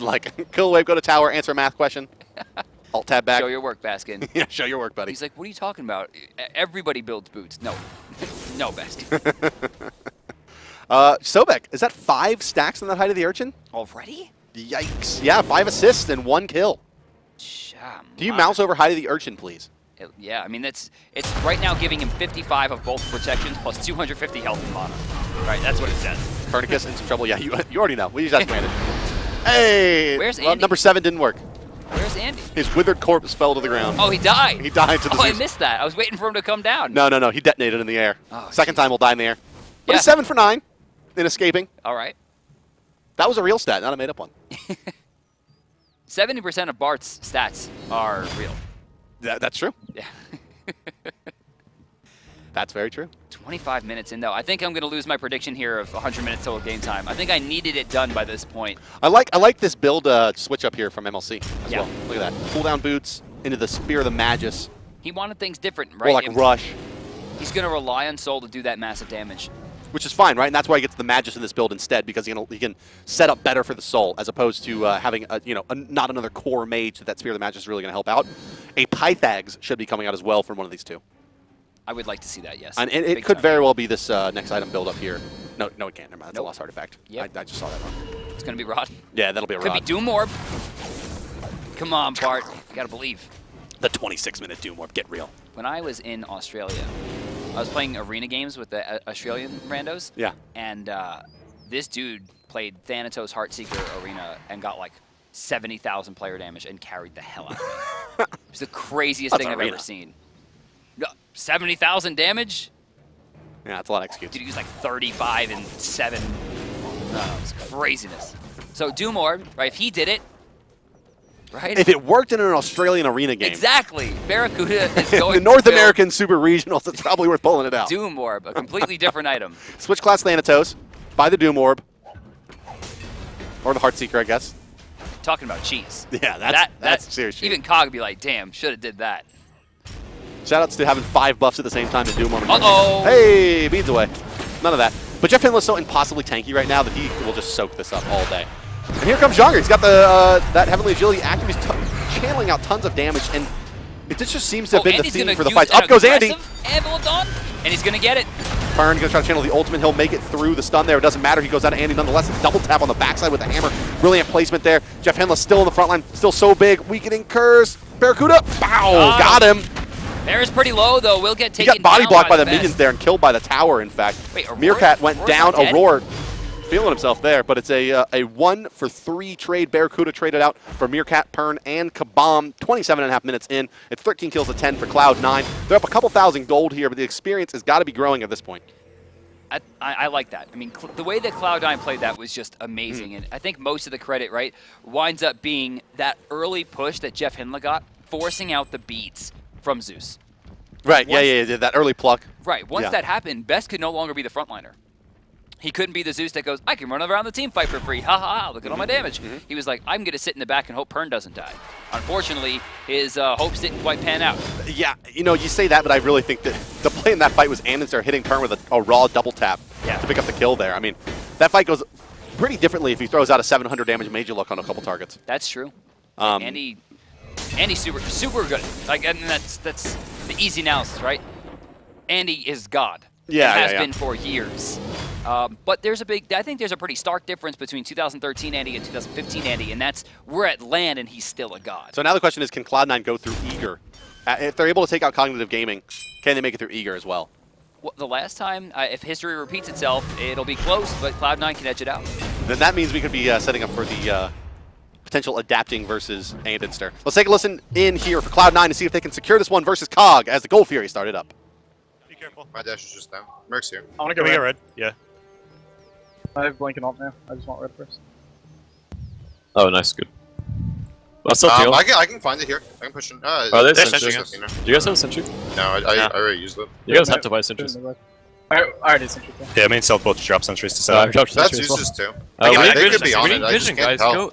Like, kill wave, go to tower, answer a math question. Alt tab back. Show your work, Baskin. Yeah, show your work, buddy. He's like, what are you talking about? Everybody builds boots. No. No, Baskin. uh, Sobek, is that five stacks on that height of the urchin? Already? Yikes. Yeah, five assists and one kill. Shama. Do you mouse over height of the urchin, please? It, yeah, I mean, that's, it's right now giving him fifty-five of both protections plus two hundred fifty health and mana. Right, that's what it says. Pernicus in some trouble. Yeah, you, you already know. We just asked Brandon. Hey! Where's Andy? Well, number seven didn't work. Where's Andy? His withered corpse fell to the ground. Oh, he died. He died to the Oh, Zeus. I missed that. I was waiting for him to come down. No, no, no. He detonated in the air. Oh, Second geez. time he'll die in the air. But yeah. He's seven for nine in escaping. All right. That was a real stat, not a made-up one. seventy percent of Bart's stats are real. That, that's true. Yeah. That's very true. twenty-five minutes in, though. I think I'm going to lose my prediction here of one hundred minutes total game time. I think I needed it done by this point. I like I like this build uh, switch up here from M L C as yeah. well. Look at that. Cool down boots into the Spear of the Magus. He wanted things different, right? Or like it, Rush. He's going to rely on Sol to do that massive damage. Which is fine, right? And that's why he gets the Magus in this build instead, because he can, he can set up better for the Sol as opposed to uh, having a, you know a, not another core mage that that Spear of the Magus is really going to help out. A Pythags should be coming out as well from one of these two. I would like to see that, yes. And it, it could time. very well be this uh, next item build up here. No, no, it can't. Never mind. That's nope. a lost artifact. Yep. I, I just saw that one. It's going to be Rod. Yeah, that'll be a could Rod. Could be Doom Orb. Come on, Bart. You got to believe. The twenty-six minute Doom Orb. Get real. When I was in Australia, I was playing arena games with the uh, Australian randos. Yeah. And uh, this dude played Thanatos Heartseeker Arena and got like seventy thousand player damage and carried the hell out of me. It was the craziest That's thing I've arena. ever seen. seventy thousand damage? Yeah, that's a lot of executes. Dude, he was like thirty-five and seven. Uh, it's craziness. So Doom Orb, right, if he did it, right? If it worked in an Australian arena game. Exactly. Barracuda is going the North to American Super Regionals, it's probably worth pulling it out. Doom Orb, a completely different item. Switch class Thanatos, buy the Doom Orb. Or the Heartseeker, I guess. Talking about cheese. Yeah, that's, that, that's, that's serious cheese. Even Cog would be like, damn, should have did that. Shoutouts to having five buffs at the same time to Doom on the Uh-oh! Hey, beads away. None of that. But Jeff Hindla is so impossibly tanky right now that he will just soak this up all day. And here comes Zhonger. He's got the uh, that Heavenly Agility active. He's channeling out tons of damage, and it just seems to have oh, been Andy's the theme for the fights. Up goes Andy! On, and he's going to get it. Byrne going to try to channel the ultimate. He'll make it through the stun there. It doesn't matter. He goes out to Andy nonetheless. A double tap on the backside with the hammer. Brilliant placement there. Jeff Hindla still in the front line. Still so big. Weakening Curse. Barracuda. Bow! Oh. Got him. There is pretty low, though. We'll get taken down. He got body blocked by the minions there and killed by the tower, in fact. Wait, Aurora? Meerkat went down. Aurora feeling himself there, but it's a uh, a one for three trade. Barracuda traded out for Meerkat, Pern, and Kabom. twenty-seven and a half minutes in. It's thirteen kills to ten for Cloud nine. They're up a couple thousand gold here, but the experience has got to be growing at this point. I, I, I like that. I mean, the way that Cloud nine played that was just amazing, mm. and I think most of the credit, right, winds up being that early push that Jeff Hindla got, forcing out the beats from Zeus. Right, once, yeah, yeah, yeah, that early pluck. Right, once yeah. that happened, Best could no longer be the frontliner. He couldn't be the Zeus that goes, I can run around the team fight for free, ha ha ha, look at all my damage. Mm-hmm. He was like, I'm going to sit in the back and hope Pern doesn't die. Unfortunately, his uh, hopes didn't quite pan out. Yeah, you know, you say that, but I really think that the play in that fight was Anistar hitting Pern with a, a raw double tap yeah. to pick up the kill there. I mean, that fight goes pretty differently if he throws out a seven hundred damage major look on a couple targets. That's true. Um, and he... Andy super super good. Like, and that's that's the easy analysis, right? Andy is God. Yeah, he has yeah, yeah. been for years. Um, but there's a big. I think there's a pretty stark difference between two thousand thirteen Andy and two thousand fifteen Andy, and that's we're at land and he's still a god. So now the question is, can Cloud nine go through Eager? Uh, if they're able to take out Cognitive Gaming, can they make it through Eager as well? the last time. Uh, if history repeats itself, it'll be close, but Cloud nine can edge it out. Then that means we could be uh, setting up for the uh, potential adapting versus Anistar. Let's take a listen in here for Cloud nine to see if they can secure this one versus Cog as the Gold Fury started up. Be careful. My dash is just down. Merc's here. I want to go red. red. Yeah. I have blanket on now. I just want red first. Oh, nice. Good. That's um, I, can, I can find it here. I can push it. Uh, oh, there's sentry. Do you guys have a sentry? No, I, I, yeah. I already used them. You guys have to buy sentries. I, I already sentry. Yeah, yeah, me and Sol both drop sentries to set up. That's uses too. Uh, yeah, they could be on it. I just can't tell.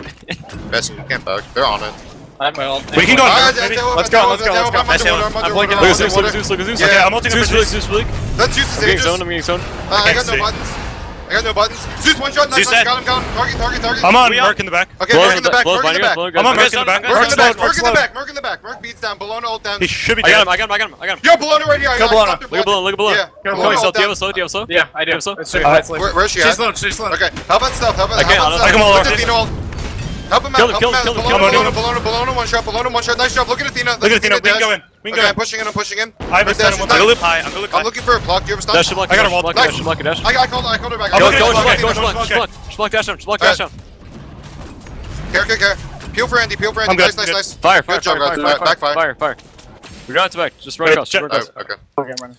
Best you can't bug. They're on it. I have my ult. We can go on. Let's go, let's go, let's go. I'm blinking. Look at Zeus, look at Zeus, look at Zeus. Okay, I'm ulting him. Zeus, Zeus, Zeus. That's Zeus. I'm getting zoned, I'm getting zoned. I got no buttons. I got no buttons. Zeus one shot, nice, nice, got him, got him. Target, target, target. I'm on Merc in the back. Okay, Merc in the back, Merc in the back. I'm on Merc in the back. Merc in the back, Merc in the back, Merc in the back. Merc beats down, Bologna ult down. He should be down. I got him, I got him, I got him. Yo, Bologna right here. Go Bologna, look at Bologna, look at Bologna. Do you have a slow, do you have a slow? Yeah, I do. Where's she at? She's low, she's low. Okay, how about stuff, how about stuff? Help him out, help him out. Bologna, Bologna, Bologna, one shot, Bologna, one shot. Nice job, look at Athena. Look at Athena, we can go in. Okay, I'm pushing in, I'm pushing in. I have a stun, I'm gonna loop high, I'm gonna loop high. I'm looking for a block, do you have a stun? Dash, block, I got a wall, block, dash, block, dash. I called her back. Go, go, go, go, go, block, dash down, block, dash down. Care, care, care. Peel for Andy, peel for Andy, nice, nice, nice. Fire, fire, fire, back fire. Fire, fire. We're going to back, just run across, run across. Okay, I'm running.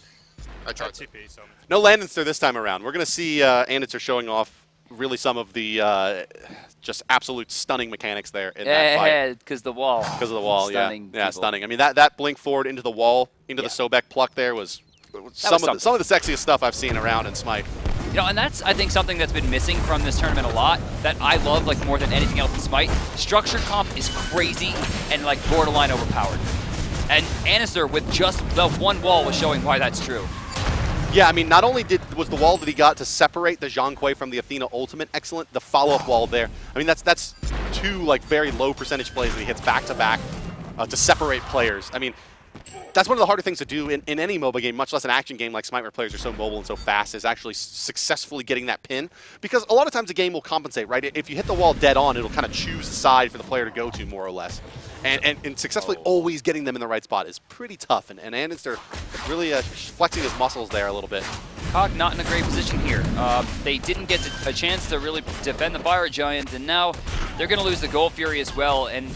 I tried. No Landinster this time around. We're gonna see Anistar showing off really some of the uh, just absolute stunning mechanics there in yeah, that fight. Yeah, because the wall. Because of the wall, stunning yeah. Yeah, people. Stunning. I mean, that, that blink forward into the wall, into yeah. the Sobek pluck there was, was, some, was of the, some of the sexiest stuff I've seen around in Smite. You know, and that's, I think, something that's been missing from this tournament a lot that I love, like, more than anything else in Smite. Structure comp is crazy and, like, borderline overpowered. And Anistar, with just the one wall, was showing why that's true. Yeah, I mean, not only did was the wall that he got to separate the Zhong Kui from the Athena ultimate excellent, the follow-up wall there. I mean, that's that's two like very low percentage plays that he hits back-to-back -to, -back, uh, to separate players. I mean, that's one of the harder things to do in, in any MOBA game, much less an action game like Smite where players are so mobile and so fast, is actually successfully getting that pin. Because a lot of times the game will compensate, right? If you hit the wall dead on, it'll kind of choose a side for the player to go to, more or less. And, and, and successfully oh. always getting them in the right spot is pretty tough. And, and Anistar really uh, flexing his muscles there a little bit. Cog not in a great position here. Uh, they didn't get a chance to really defend the Fire Giant, and now they're going to lose the Gold Fury as well. And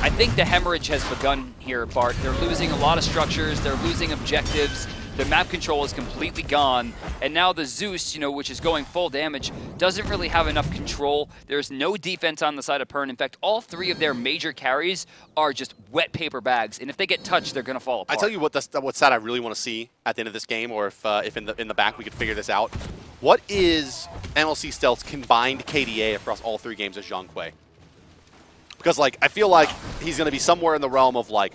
I think the hemorrhage has begun here, Bart. They're losing a lot of structures. They're losing objectives. The map control is completely gone, and now the Zeus, you know, which is going full damage, doesn't really have enough control. There's no defense on the side of Pern. In fact, all three of their major carries are just wet paper bags, and if they get touched, they're going to fall apart. I tell you what, that's, what side I really want to see at the end of this game, or if, uh, if in the in the back we could figure this out. What is M L C Stealth's combined K D A across all three games as Zhong Kui? Because, like, I feel like he's going to be somewhere in the realm of, like,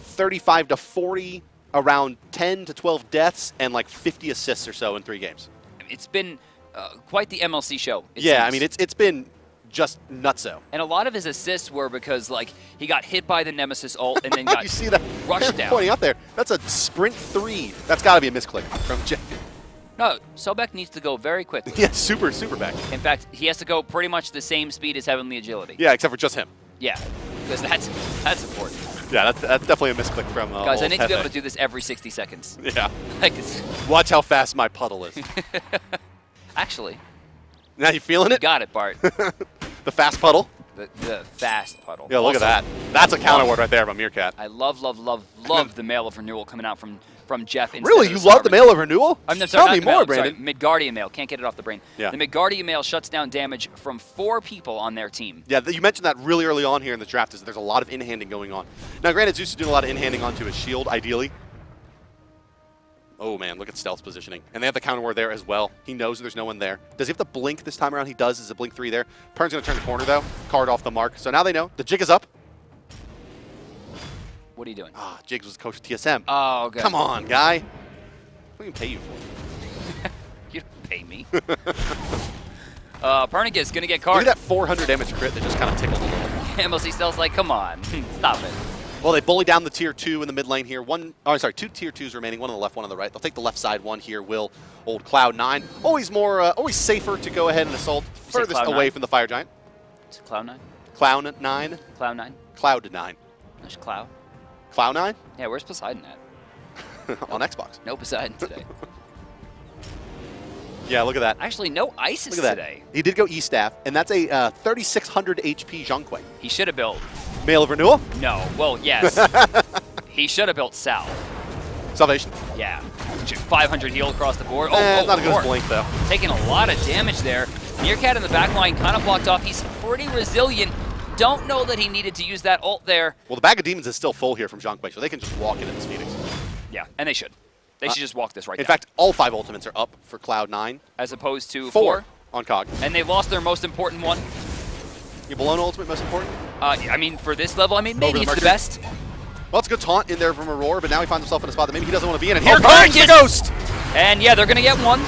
thirty-five to forty... around ten to twelve deaths and like fifty assists or so in three games. It's been uh, quite the M L C show. Yeah, seems. I mean, it's it's been just nutso. And a lot of his assists were because, like, he got hit by the Nemesis ult and then got you see that? Rushed down. Pointing out there, that's a sprint three. That's got to be a misclick from Jeff. No, Sobek needs to go very quickly. Yeah, super, super back. In fact, he has to go pretty much the same speed as Heavenly Agility. Yeah, except for just him. Yeah, because that's, that's important. Yeah, that's, that's definitely a misclick from uh, guys, I need to be able to do this every sixty seconds. Yeah. Like, watch how fast my puddle is. Actually. Now you feeling it? Got it, Bart. The fast puddle? The, the fast puddle. Yeah, look also, at that. That's a counter word right there by Meerkat. I love, love, love, love the Mail of Renewal coming out from, from Jeff. Really? You love the Mail of Renewal? I'm not, sorry, Tell me more, Brandon. Midgardian Mail. Can't get it off the brain. Yeah. The Midgardian Mail shuts down damage from four people on their team. Yeah, you mentioned that really early on here in the draft, is that there's a lot of in-handing going on. Now, granted, Zeus is doing a lot of in-handing onto his shield, ideally. Oh, man, look at Stealth's positioning. And they have the counter ward there as well. He knows there's no one there. Does he have to blink this time around? He does. There's a blink three there. Pern's going to turn the corner, though. Card off the mark. So now they know. The jig is up. What are you doing? Ah, Jiggs was coach of T S M. Oh, good. Come on, guy. What do you pay you for? You don't pay me. uh, Pernicus going to get carded. Look at that four hundred damage crit that just kind of tickled a little. M L C Stealth's like, come on. Stop it. Well, they bully down the tier two in the mid lane here. One, oh, sorry, two tier twos remaining. One on the left, one on the right. They'll take the left side one here. Will old Cloud nine always more, uh, always safer to go ahead and assault furthest away from the Fire Giant. Is it Cloud nine? Cloud nine. Cloud nine. Cloud nine. That's Cloud. Cloud nine? Yeah, where's Poseidon at? On Xbox. No Poseidon today. Yeah, look at that. Actually, no Isis look at that. today. He did go E-Staff, and that's a uh, thirty-six hundred H P Zhong Kui. He should have built... Mail of Renewal? No. Well, yes. He should have built Sal. Salvation? Yeah. five hundred heal across the board. Oh, eh, oh not a good blink, though. Taking a lot of damage there. Meerkat in the back line kind of blocked off. He's pretty resilient. Don't know that he needed to use that ult there. Well, the bag of demons is still full here from Zhong Kui, so they can just walk it in this Phoenix. Yeah, and they should. They uh, should just walk this right in down. In fact, all five ultimates are up for Cloud nine. As opposed to four. four on Cog. And they lost their most important one. Your Bologna ultimate most important? Uh, I mean, for this level, I mean, maybe the it's Mercury. the best. Well, it's a good taunt in there from Aurora, but now he finds himself in a spot that maybe he doesn't want to be in. And here oh, comes the Ghost! And yeah, they're going to get one.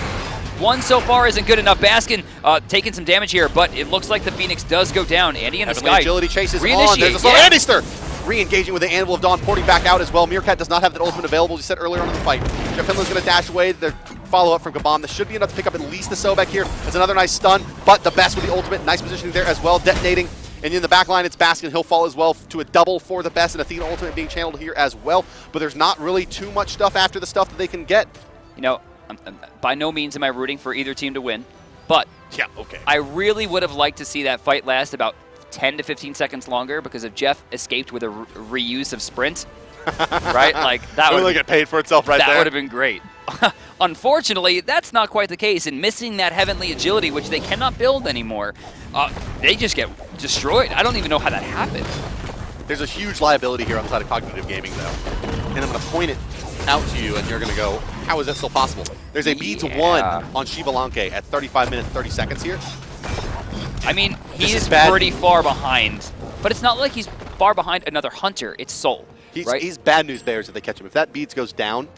One so far isn't good enough. Baskin uh, taking some damage here, but it looks like the Phoenix does go down. Andy in the sky. Agility chases on. There's a slow yeah. Anistar! Re-engaging with the Anvil of Dawn, porting back out as well. Meerkat does not have that ultimate available, as you said earlier on in the fight. Jeff Hindla's going to dash away. Their follow-up from Kabom. This should be enough to pick up at least the Sobek here. That's another nice stun, but the Best with the ultimate. Nice positioning there as well, detonating. And in the back line, it's Baskin. He'll fall as well to a double for the Best, and Athena ultimate being channeled here as well. But there's not really too much stuff after the stuff that they can get. You know, I'm, I'm, by no means am I rooting for either team to win, but yeah, okay. I really would have liked to see that fight last about ten to fifteen seconds longer, because if Jeff escaped with a re reuse of sprint, right? Like that would really get paid for itself right that there. That would have been great. Unfortunately, that's not quite the case, and missing that heavenly agility, which they cannot build anymore, uh, they just get destroyed. I don't even know how that happened. There's a huge liability here on the side of Cognitive Gaming, though, and I'm going to point it out to you, and you're going to go, how is that still possible? There's a Beads yeah. one on Shivalanke at thirty-five minutes, thirty seconds here. I mean, he is, is pretty far behind, but it's not like he's far behind another Hunter. It's Sol, he's, right? He's bad news bears if they catch him. If that Beads goes down,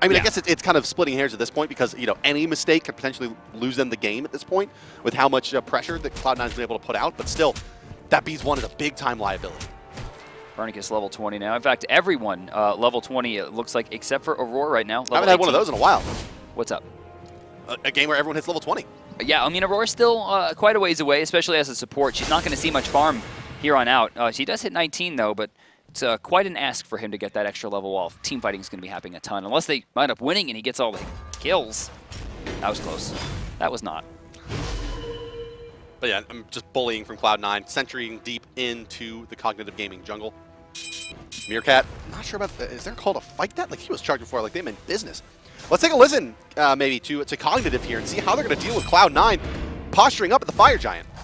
I mean, yeah. I guess it's, it's kind of splitting hairs at this point, because, you know, any mistake could potentially lose them the game at this point with how much uh, pressure that Cloud nine's been able to put out. But still, that Beads one is a big-time liability. Pernicus level twenty now. In fact, everyone uh, level twenty, it looks like, except for Aurora right now. I haven't had one of those in a while. What's up? A, a game where everyone hits level twenty. Yeah, I mean, Aurora's still uh, quite a ways away, especially as a support. She's not going to see much farm here on out. Uh, she does hit nineteen, though, but it's uh, quite an ask for him to get that extra level off. Team fighting is going to be happening a ton, unless they wind up winning and he gets all the kills. That was close. That was not. But yeah, I'm just bullying from Cloud nine, centering deep into the Cognitive Gaming jungle. Meerkat, not sure about that. Is there a call to fight that? Like, he was charged before, like they meant business. Let's take a listen, uh, maybe, to, to Cognitive here and see how they're going to deal with Cloud nine posturing up at the Fire Giant. Yeah,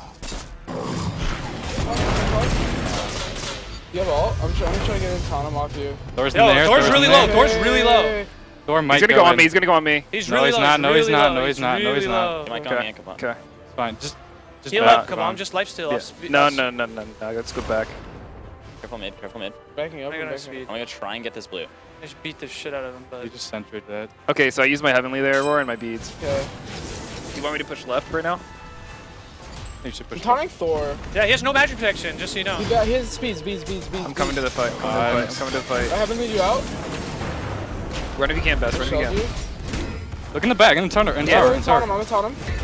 well, I'm, I'm trying to get in Tanum off you. Thor's in Yo, there. Thor's, Thor's really there. low. Thor's really low. Thor might he's going to go, go on me. He's going to go on me. He's no, really he's low. Not. No, he's really not. Low. No, he's not. Really no, he's not. No, he's not. He might go on me. Okay. Fine. Just. Just heal up, come on, just lifesteal yeah. up. Speed. No, no, no, no, no, let's go back. Careful mid, careful mid. Backing up, I'm gonna, I'm gonna try and get this blue. I just beat the shit out of him, but... You just centered that. Okay, so I use my Heavenly there, Aurora, and my Beads. Okay. You want me to push left right now? You should push I'm left. Thor. Yeah, he has no magic protection, just so you know. He got his speeds, Beads, Beads, Beads. I'm coming to the fight, I'm, uh, I'm coming to the fight. I haven't lead you out. Run if you can, Best, run if you can. You? Look in the back, in the tower, in the tower. I'm gonna taunt him.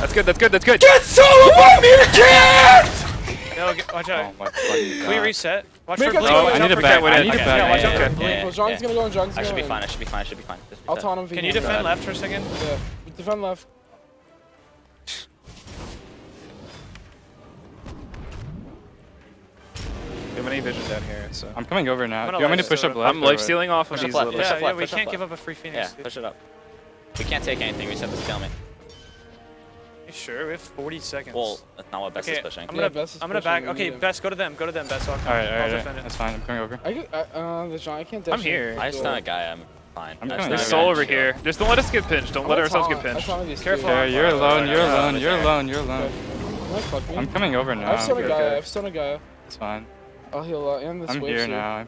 That's good, that's good, that's good. Get Sol away, Meerkat! No, get, watch out. Oh, can we reset? Watch Meerkat's for blink. Oh, I need a back. I need a back. Yeah, okay. Yeah, yeah, Zhong's yeah. gonna go and Zhong's I gonna I should be fine, I should be fine, I should be fine. I'll taunt him. Can you defend God. left for a second? Yeah, defend left. We have any vision down here, so... I'm coming over now. Do you want me to push up left? I'm lifestealing off of these little... Yeah, we can't give up a free Phoenix. Yeah, push it up. We can't take anything, we set this helmet. Sure, we have forty seconds. Well, that's not what Best okay, is pushing. I'm gonna, yeah, Best is I'm gonna pushing. back. Okay, Best, go to them. Go to them, Best. I'll come. All right, all right, right. That's fine. I'm coming over. I, could, I, uh, the John, I can't I'm here. I just not a guy. I'm fine. I'm coming. There's Sol over here. Just don't let us get pinched. Don't oh, let ourselves on. get pinched. Careful. Yeah, you're alone. You're alone. You're alone. You're alone. I'm coming over now. I've stunned a guy. I've stunned a guy. It's fine. I'll heal up. And this I'm here now.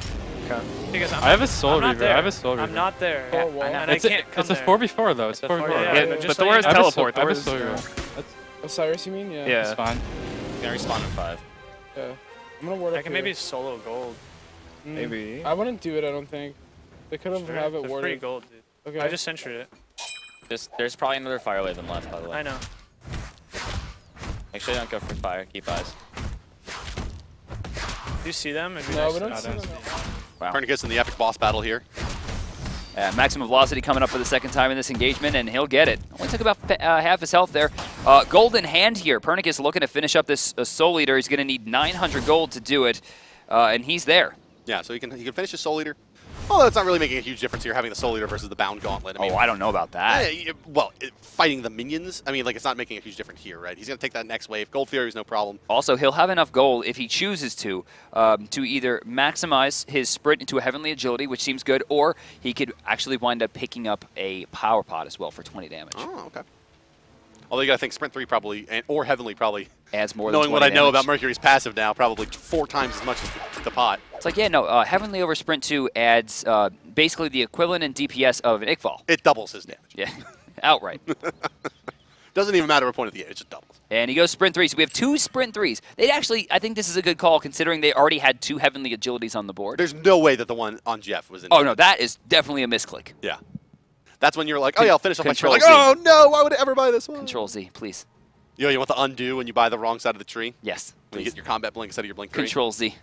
Okay. Because I'm I have a soul reaver. I have a soul reaver. I'm not there. Yeah, I, and it's I can't a, it's a four v four though. It's a four v four. Yeah, but just Thor is teleport. Thor is soul reaver. Osiris, you mean? Yeah. Yeah. It's fine. I'm gonna respawn in five. Yeah. I'm gonna ward up. I can here. maybe solo gold. Mm. Maybe. I wouldn't do it. I don't think. They could have sure. have it warded. Free gold, dude. Okay. I just censured it. Just, there's probably another fire wave in left, by the way. I know. Make sure you don't go for fire. Keep eyes. Do you see them? It'd be no, nice we don't see them. Wow. Pernicus in the epic boss battle here. Uh, maximum velocity coming up for the second time in this engagement, and he'll get it. Only took about uh, half his health there. Uh, gold in hand here. Pernicus looking to finish up this uh, Soul Eater. He's going to need nine hundred gold to do it, uh, and he's there. Yeah, so he can, he can finish his Soul Eater. Although it's not really making a huge difference here, having the Soul Eater versus the Bound Gauntlet. I mean, oh, I don't know about that. Uh, well, fighting the minions, I mean, like, it's not making a huge difference here, right? He's going to take that next wave. Gold Fury is no problem. Also, he'll have enough gold, if he chooses to, um, to either maximize his sprint into a Heavenly Agility, which seems good, or he could actually wind up picking up a Power Pot as well for twenty damage. Oh, okay. Although you got to think Sprint three probably, and, or Heavenly probably, adds more than knowing what I damage. know about Mercury's passive now, probably four times as much as the, the pot. It's like, yeah, no, uh, Heavenly over Sprint two adds uh, basically the equivalent in D P S of an Ickfall. It doubles his damage. Yeah, outright. Doesn't even matter what point of the game, it just doubles. And he goes Sprint three, so we have two Sprint threes. They'd actually, I think this is a good call, considering they already had two Heavenly Agilities on the board. There's no way that the one on Jeff was in Oh, there. No, that is definitely a misclick. Yeah. That's when you're like, oh yeah, I'll finish off my tree. Like, oh no, why would I ever buy this one? Control Z, please. Yo, you want the undo when you buy the wrong side of the tree? Yes. When you get your combat blink instead of your blink tree? Control Z.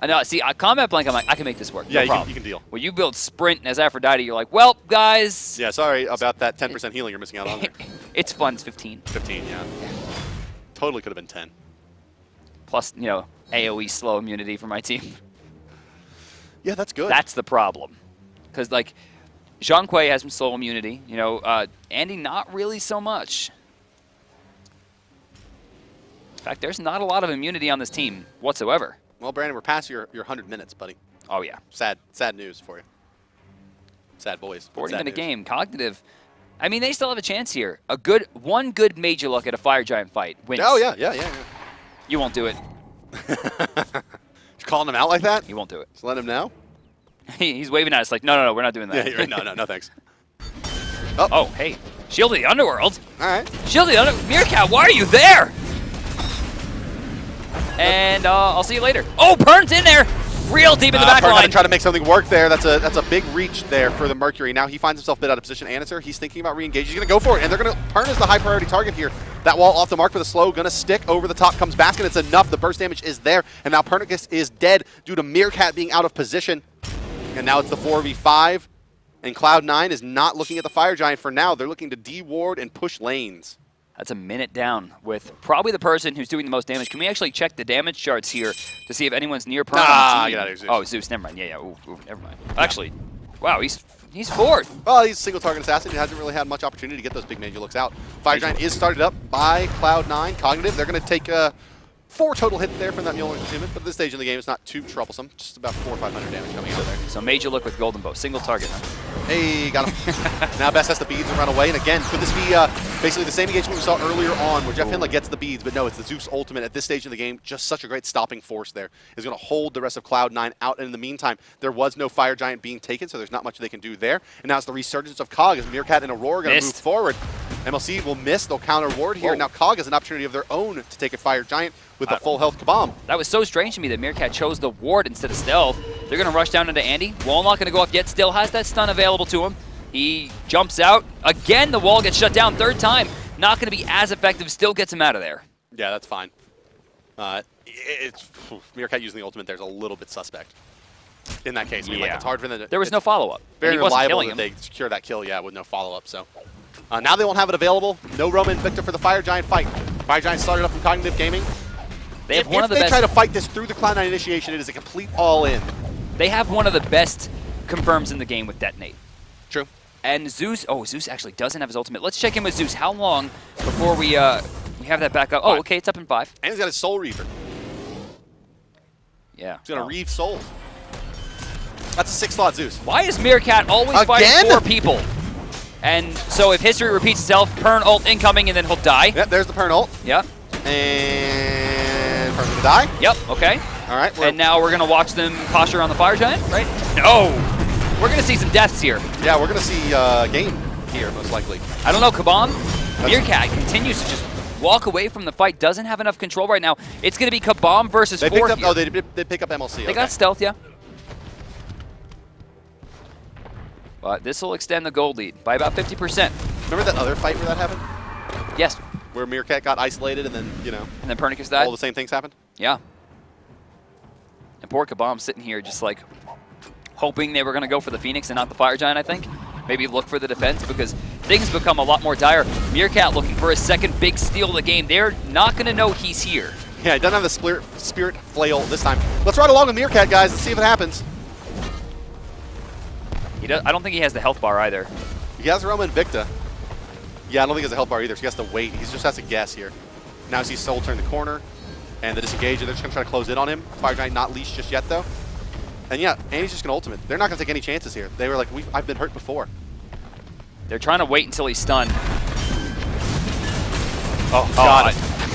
I know, see, a combat blink, I'm like, I can make this work. Yeah, no you, problem. Can, you can deal. When you build Sprint as Aphrodite, you're like, well, guys. Yeah, sorry about that ten percent healing you're missing out on there. It's fun, it's fifteen. fifteen, yeah. yeah. Totally could have been ten. Plus, you know, AoE slow immunity for my team. Yeah, that's good. That's the problem. Because, like, Zhong Kui has some slow immunity, you know, uh, Andy not really so much. In fact, there's not a lot of immunity on this team whatsoever. Well, Brandon, we're past your, your one hundred minutes, buddy. Oh, yeah. Sad sad news for you. Sad boys. forty-minute game. Cognitive. I mean, they still have a chance here. A good One good major look at a Fire Giant fight wins. Oh, yeah, yeah, yeah. yeah. You won't do it. You're calling him out like that? You won't do it. Just let him know? He's waving at us like, no, no, no, we're not doing that. Yeah, right. No, no, no, thanks. Oh, oh hey. Shield of the Underworld. All right. Shield of the Underworld. Meerkat, why are you there? And uh, I'll see you later. Oh, Pern's in there. Real deep in the uh, back Pern line. Trying to make something work there. That's a that's a big reach there for the Mercury. Now he finds himself a bit out of position. Anistar, he's thinking about re-engage. He's going to go for it. And they're going to, Pern is the high priority target here. That wall off the mark for the slow, going to stick. Over the top comes Baskin. It's enough. The burst damage is there. And now Pernicus is dead due to Meerkat being out of position. And now it's the four v five, and Cloud nine is not looking at the Fire Giant for now. They're looking to de-ward and push lanes. That's a minute down with probably the person who's doing the most damage. Can we actually check the damage charts here to see if anyone's near Pernicus? Ah, get out of here, Zeus. Oh, Zeus, never mind. Yeah, yeah, ooh, ooh, never mind. Actually, wow, he's he's fourth. Well, he's a single-target assassin. He hasn't really had much opportunity to get those big major looks out. Fire Giant is started up by Cloud nine. Cognitive, they're going to take uh, four total hits there from that Mjolnir achievement, but at this stage in the game, it's not too troublesome. Just about four or five hundred damage coming out there. So major look with Golden Bow, single target. Hey, got him. Now Best has the beads and run away. And again, could this be uh, basically the same engagement we saw earlier on, where Jeff Hindla gets the beads, but no, it's the Zeus ultimate at this stage in the game. Just such a great stopping force there. Is going to hold the rest of Cloud nine out. And in the meantime, there was no Fire Giant being taken, so there's not much they can do there. And now it's the resurgence of Cog as Meerkat and Aurora are going to move forward. M L C will miss. They'll counter ward here. Whoa. Now Cog has an opportunity of their own to take a Fire Giant with the uh, full health Kabom. That was so strange to me that Meerkat chose the ward instead of stealth. They're going to rush down into Andy. Wall not going to go off yet. Still has that stun available to him. He jumps out. Again, the wall gets shut down. Third time. Not going to be as effective. Still gets him out of there. Yeah, that's fine. Uh, it's phew, Meerkat using the ultimate there is a little bit suspect. In that case, I mean, yeah. like, it's hard for them to, there was no follow-up. Very reliable that they secure that kill, yeah, with no follow-up. So uh, now they won't have it available. No Roman Victor for the Fire Giant fight. Fire Giant started up from Cognitive Gaming. They have if one if of the they best try to fight this through the Cloud nine initiation, it is a complete all-in. They have one of the best confirms in the game with Detonate. True. And Zeus, oh, Zeus actually doesn't have his ultimate. Let's check in with Zeus. How long before we uh, we have that back up? Oh, okay, it's up in five. And he's got a Soul Reaver. Yeah. He's going to oh. Reeve Soul. That's a six-slot Zeus. Why is Meerkat always Again? fighting four people? And so if history repeats itself, Pern ult incoming, and then he'll die. Yep, there's the Pern ult. Yep. And Pern's gonna die. Yep, okay. All right. And now we're gonna watch them posture on the Fire Giant, right? No! We're gonna see some deaths here. Yeah, we're gonna see uh, game here, most likely. I don't know, Kabom. Meerkat continues to just walk away from the fight, doesn't have enough control right now. It's gonna be Kabom versus they four picked up, here. Oh, they, they pick up M L C. They okay. got stealth, yeah. But this will extend the gold lead by about fifty percent. Remember that other fight where that happened? Yes. Where Meerkat got isolated and then, you know. And then Pernicus died? All the same things happened? Yeah. And poor Kabom sitting here just like, hoping they were going to go for the Phoenix and not the Fire Giant, I think. Maybe look for the defense because things become a lot more dire. Meerkat looking for a second big steal of the game. They're not going to know he's here. Yeah, he doesn't have the spirit, spirit flail this time. Let's ride along with Meerkat, guys, and see if it happens. He does, I don't think he has the health bar either. He has Roma Invicta. Yeah, I don't think he has the health bar either, so he has to wait. He just has to guess here. Now he sees Sol turn the corner and the disengage, and they're just going to try to close in on him. Fire Giant not leashed just yet, though. And yeah, Annie's just going to ultimate. They're not going to take any chances here. They were like, We've, I've been hurt before. They're trying to wait until he's stunned. Oh, oh God.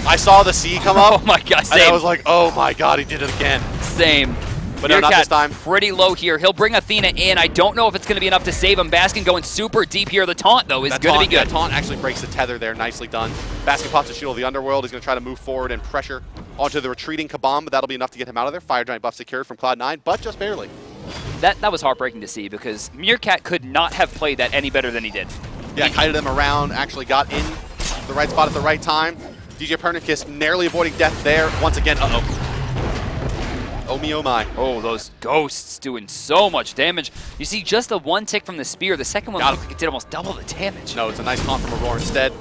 I, I saw the C come up. Oh, my God. Same. And I was like, oh, my God, he did it again. Same. But no, not this time. Pretty low here. He'll bring Athena in. I don't know if it's going to be enough to save him. Baskin going super deep here. The taunt, though, is going to be good. That taunt actually breaks the tether there. Nicely done. Baskin pops the shield of the Underworld. He's going to try to move forward and pressure onto the retreating Kabom, but that'll be enough to get him out of there. Fire Giant buff secured from Cloud nine, but just barely. That that was heartbreaking to see because Meerkat could not have played that any better than he did. Yeah, kited him around, actually got in the right spot at the right time. D J Pernicus narrowly avoiding death there. Once again, uh-oh. Oh me, oh my. Oh, those ghosts doing so much damage. You see just the one tick from the spear. The second one looked like it did almost double the damage. No, it's a nice taunt from Aurora instead.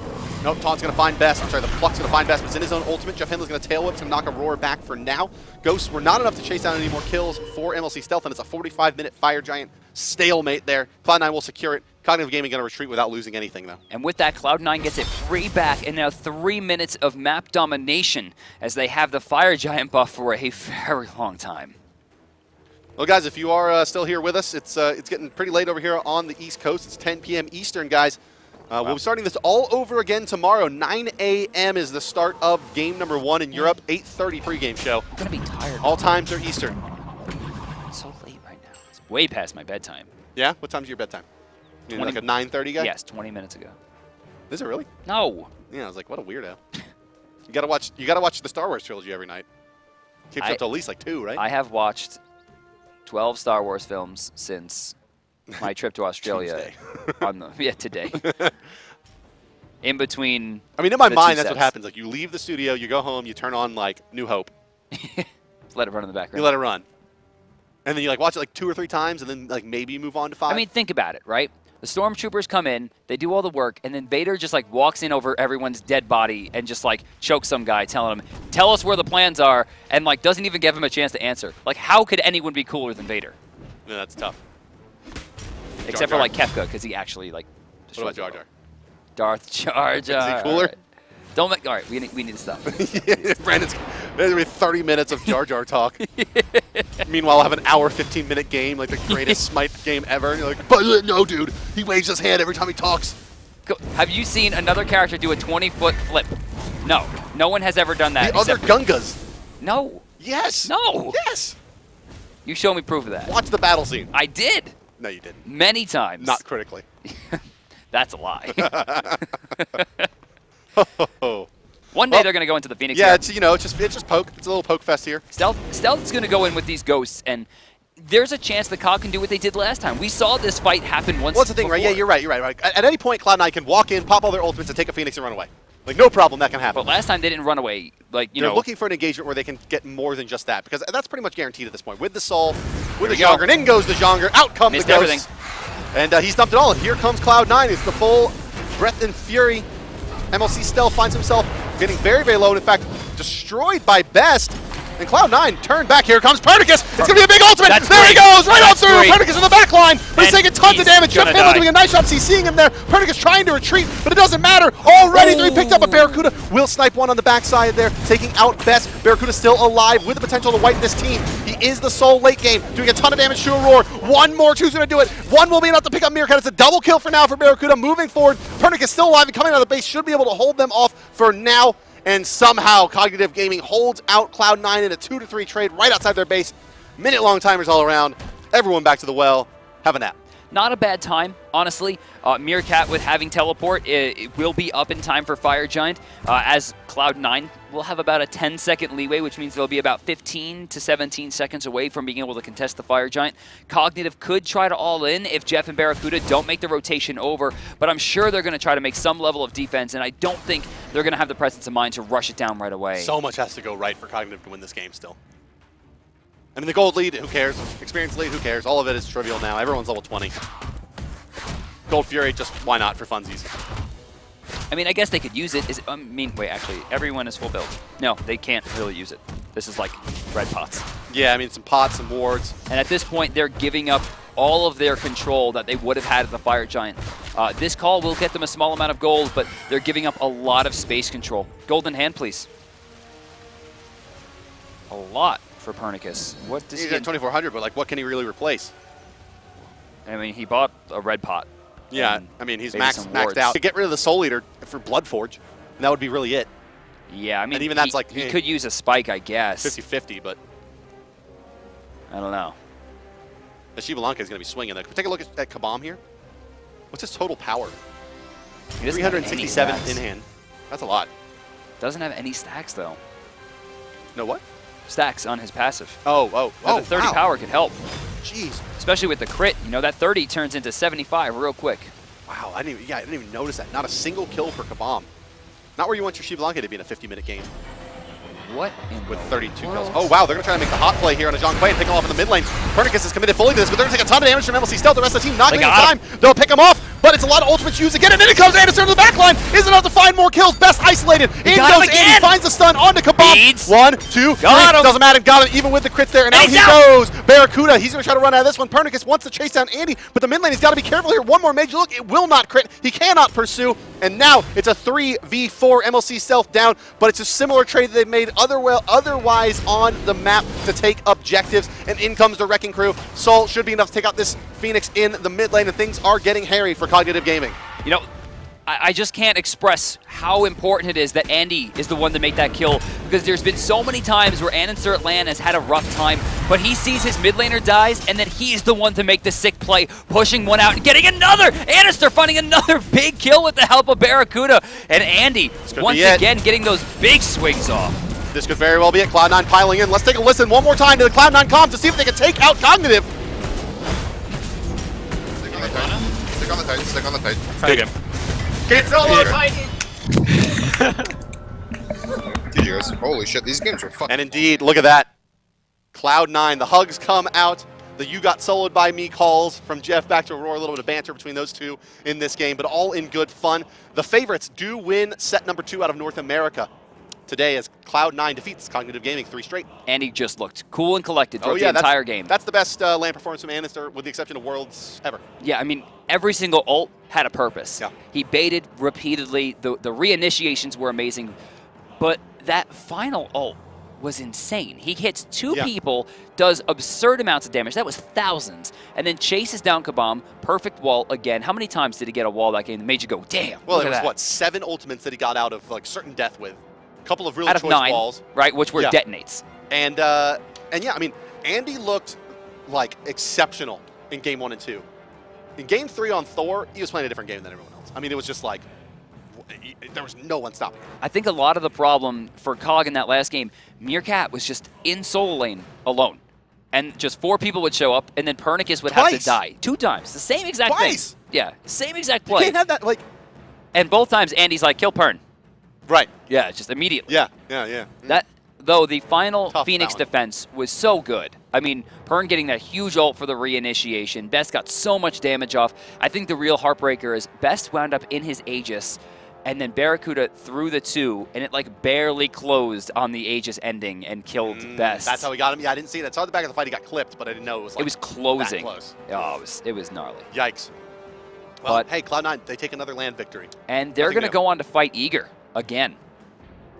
Nope, Taunt's going to find Best. I'm sorry, the Pluck's going to find Best, but it's in his own ultimate. Jeff Hindla's going to tail whip to knock Aurora back for now. Ghosts were not enough to chase down any more kills for M L C Stealth, and it's a forty-five minute Fire Giant stalemate there. Cloud nine will secure it. Cognitive Gaming going to retreat without losing anything, though. And with that, Cloud nine gets it free back, and now three minutes of map domination as they have the Fire Giant buff for a very long time. Well, guys, if you are uh, still here with us, it's, uh, it's getting pretty late over here on the East Coast. It's ten P M Eastern, guys. Uh, wow. We'll be starting this all over again tomorrow. nine A M is the start of game number one in Europe. eight thirty pregame show. I'm going to be tired. All times are Eastern. It's so late right now. It's way past my bedtime. Yeah? What time's your bedtime? You know, like a nine thirty guy? Yes, twenty minutes ago. Is it really? No. Yeah, I was like, what a weirdo. you got to watch You got to watch the Star Wars trilogy every night. Keeps I, up to at least like two, right? I have watched twelve Star Wars films since... my trip to Australia on the yeah today. In between, I mean, in my mind, that's what happens. Like you leave the studio, you go home, you turn on like New Hope, let it run in the background. You let it run, and then you like watch it like two or three times, and then like maybe move on to five. I mean, think about it, right? The stormtroopers come in, they do all the work, and then Vader just like walks in over everyone's dead body and just like chokes some guy, telling him, "Tell us where the plans are," and like doesn't even give him a chance to answer. Like, how could anyone be cooler than Vader? No, that's tough. Except Jar Jar. for like Kefka, because he actually like. What about Jar Jar? Darth Jar Jar. Is he cooler? All right. Don't make. All right, we need we need to stop. yeah, Brandon's there's gonna be thirty minutes of Jar Jar talk. Meanwhile, I'll have an hour fifteen minute game, like the greatest Smite game ever. And you're like, but no, dude, he waves his hand every time he talks. Have you seen another character do a twenty foot flip? No, no one has ever done that. The other Gungas. No. Yes. No. Yes. You show me proof of that. Watch the battle scene. I did. No, you didn't. Many times. Not critically. That's a lie. oh. One day well, they're going to go into the Phoenix. Yeah, it's, you know, it's just, it's just poke. It's a little poke fest here. Stealth, Stealth's going to go in with these ghosts, and there's a chance the Cog can do what they did last time. We saw this fight happen once before. Well, that's the thing, right? Yeah, you're right. You're right. right. At, at any point, Cloud nine can walk in, pop all their ultimates, and take a Phoenix and run away. Like, no problem, that can happen. But last time they didn't run away. Like, you They're know. looking for an engagement where they can get more than just that, because that's pretty much guaranteed at this point. With the Sol, with the Jongger, and in goes the Jongger, out comes the everything. And uh, he stumped it all, and here comes Cloud nine. It's the full breath and fury. M L C Stealth finds himself getting very, very low, and in fact, destroyed by Best. And Cloud nine turned back. Here comes Pernicus. It's going to be a big ultimate. That's there great. he goes. Right That's on through. Great. Pernicus in the back line. But he's taking tons of damage. Jeff Hindla doing a nice job. See, seeing him there. Pernicus trying to retreat, but it doesn't matter. Already Ooh. three picked up a Barracuda. Will snipe one on the backside there, taking out Best. Barracuda still alive with the potential to wipe this team. He is the Sol late game, doing a ton of damage to Aurora. One more two's going to do it. One will be enough to pick up Meerkat. It's a double kill for now for Barracuda. Moving forward, Pernicus still alive and coming out of the base. Should be able to hold them off for now. And somehow Cognitive Gaming holds out Cloud nine in a two to three trade right outside their base. Minute-long timers all around. Everyone back to the well. Have a nap. Not a bad time, honestly. Uh, Meerkat with having teleport, it, it will be up in time for Fire Giant. Uh, as Cloud nine will have about a ten second leeway, which means they'll be about fifteen to seventeen seconds away from being able to contest the Fire Giant. Cognitive could try to all in if Jeff and Barracuda don't make the rotation over, but I'm sure they're going to try to make some level of defense, and I don't think they're going to have the presence of mind to rush it down right away. So much has to go right for Cognitive to win this game still. I mean, the gold lead, who cares? Experience lead, who cares? All of it is trivial now. Everyone's level twenty. Gold Fury, just why not, for funsies. I mean, I guess they could use it. Is it, I mean, wait, actually, everyone is full build. No, they can't really use it. This is like red pots. Yeah, I mean, some pots, some wards. And at this point, they're giving up all of their control that they would have had at the Fire Giant. Uh, this call will get them a small amount of gold, but they're giving up a lot of space control. Golden hand, please. A lot for Pernicus. What does He's he at twenty-four hundred, but like, what can he really replace? I mean, he bought a red pot. Yeah, I mean, he's maxed, maxed out. To get rid of the Soul Eater for Bloodforge, and that would be really it. Yeah, I mean, and even he, that's like, he hey, could use a spike, I guess. fifty fifty, but I don't know. The Shibalanka is going to be swinging there. Take a look at, at Kabom here. What's his total power? He three hundred sixty-seven in hand. That's a lot. Doesn't have any stacks, though. No what? Stacks on his passive. Oh, oh, oh. The thirty wow. power could help. Jeez. Especially with the crit, you know, that thirty turns into seventy-five real quick. Wow, I didn't even, yeah, I didn't even notice that. Not a single kill for Kabom. Not where you want your Shivalanka to be in a fifty minute game. What in With thirty-two world? kills. Oh, wow, they're going to try to make the hot play here on a Zhong Kui and pick him off in the mid lane. Pernicus is committed fully to this, but they're going to take a ton of damage from M L C Stealth. The rest of the team not going to time. They'll pick him off, but it's a lot of ultimates used again, and then it comes Anistar to the back line. Is enough to find more kills. Best isolated. He in goes Andy, finds the stun onto Kabom. Beads. One, two, got three. Him. Doesn't matter, got him even with the crits there, and out he goes. Barracuda, he's going to try to run out of this one. Pernicus wants to chase down Andy, but the mid lane, he's got to be careful here. One more major look, it will not crit. He cannot pursue, and now it's a three v four. M L C Stealth down, but it's a similar trade that they've made Other well, otherwise on the map to take objectives, and in comes the Wrecking Crew. Sol should be enough to take out this Phoenix in the mid lane, and things are getting hairy for Cognitive Gaming. You know, I, I just can't express how important it is that Andy is the one to make that kill, because there's been so many times where Anistar Lan has had a rough time, but he sees his mid laner dies, and then he's the one to make the sick play, pushing one out and getting another! Anistar finding another big kill with the help of Barracuda, and Andy once again getting those big swings off. This could very well be it. Cloud nine piling in. Let's take a listen one more time to the Cloud nine comms to see if they can take out Cognitive. Stick on the Titan. Stick on the Titan. Stick on the Titan. Take him. Get solo Titan! T G S. Holy shit, these games are fucking. And indeed, look at that. Cloud nine, the hugs come out. The "you got soloed by me" calls from Jeff back to Aurora, a little bit of banter between those two in this game, but all in good fun. The favorites do win set number two out of North America today, as Cloud nine defeats Cognitive Gaming three straight. And he just looked cool and collected throughout oh, yeah, the entire game. That's the best uh, LAN performance from Anistar, with the exception of Worlds, ever. Yeah, I mean, every single ult had a purpose. Yeah. He baited repeatedly. The, the reinitiations were amazing. But that final ult was insane. He hits two yeah. people, does absurd amounts of damage. That was thousands. And then chases down Kabom. Perfect wall again. How many times did he get a wall that game that made you go, damn? Well, it was, that. what, seven ultimates that he got out of like certain death with. Couple of really choice nine, balls, right? Which were yeah. detonates. And uh, and yeah, I mean, Andy looked like exceptional in game one and two. In game three on Thor, he was playing a different game than everyone else. I mean, it was just like there was no one stopping him. I think a lot of the problem for Cog in that last game, Meerkat was just in solo lane alone, and just four people would show up, and then Pernicus would Twice. have to die two times. The same exact Twice. thing. Yeah, same exact play. You can't have that, like. And both times, Andy's like, "Kill Pern." Right. Yeah, just immediately. Yeah, yeah, yeah. Mm. That, though, the final Tough Phoenix defense was so good. I mean, Pern getting that huge ult for the reinitiation. Best got so much damage off. I think the real heartbreaker is Best wound up in his Aegis, and then Barracuda threw the two, and it like barely closed on the Aegis ending and killed mm, Best. That's how we got him. Yeah, I didn't see that. I saw at the back of the fight he got clipped, but I didn't know it was like It was closing. That close. Oh, it was, it was gnarly. Yikes. Well, but, hey, Cloud nine, they take another land victory. And they're going to go on to fight Eager. Again.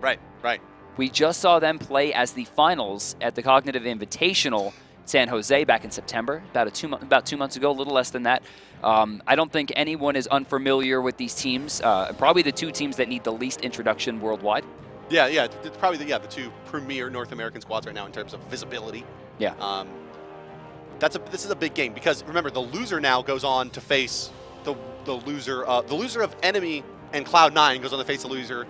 Right, right. We just saw them play as the finals at the Cognitive Invitational San Jose back in September, about, a two, about two months ago, a little less than that. Um, I don't think anyone is unfamiliar with these teams, uh, probably the two teams that need the least introduction worldwide. Yeah, yeah, it's probably the, yeah, the two premier North American squads right now in terms of visibility. Yeah. Um, that's a, this is a big game because, remember, the loser now goes on to face the, the, loser, uh, the loser of Enemy and Cloud nine goes on to face the loser.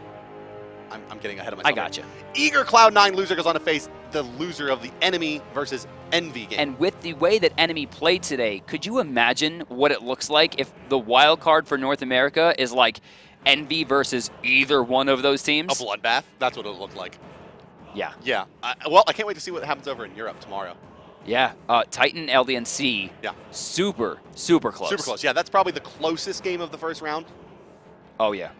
I'm, I'm getting ahead of myself. I gotcha. Eager Cloud nine loser goes on to face the loser of the Enemy versus Envy game. And with the way that Enemy played today, could you imagine what it looks like if the wild card for North America is like Envy versus either one of those teams? A bloodbath. That's what it looked like. Yeah. Yeah. I, well, I can't wait to see what happens over in Europe tomorrow. Yeah, uh, Titan, L D N C, yeah. super, super close. Super close, yeah. That's probably the closest game of the first round. Oh, yeah.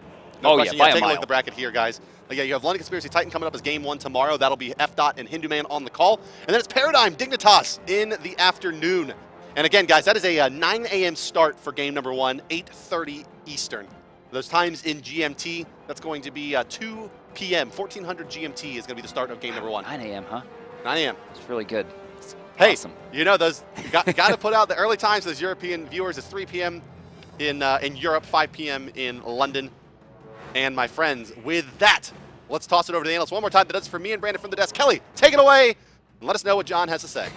No oh, question. yeah, by yeah, Take a, a look at the bracket here, guys. But yeah, you have London Conspiracy Titan coming up as game one tomorrow. That'll be F dot and Hinduman on the call. And then it's Paradigm Dignitas in the afternoon. And again, guys, that is a uh, nine A M start for game number one, eight thirty Eastern. Those times in G M T, that's going to be uh, two P M fourteen hundred G M T is going to be the start of game number one. nine A M, huh? nine A M It's really good. It's hey, awesome. You know, those you got, got to put out the early times. Those European viewers, it's three P M in uh, in Europe, five P M in London. And my friends, with that, let's toss it over to the analysts one more time. That does it for me and Brandon from the desk. Kelly, take it away. Let us know what John has to say.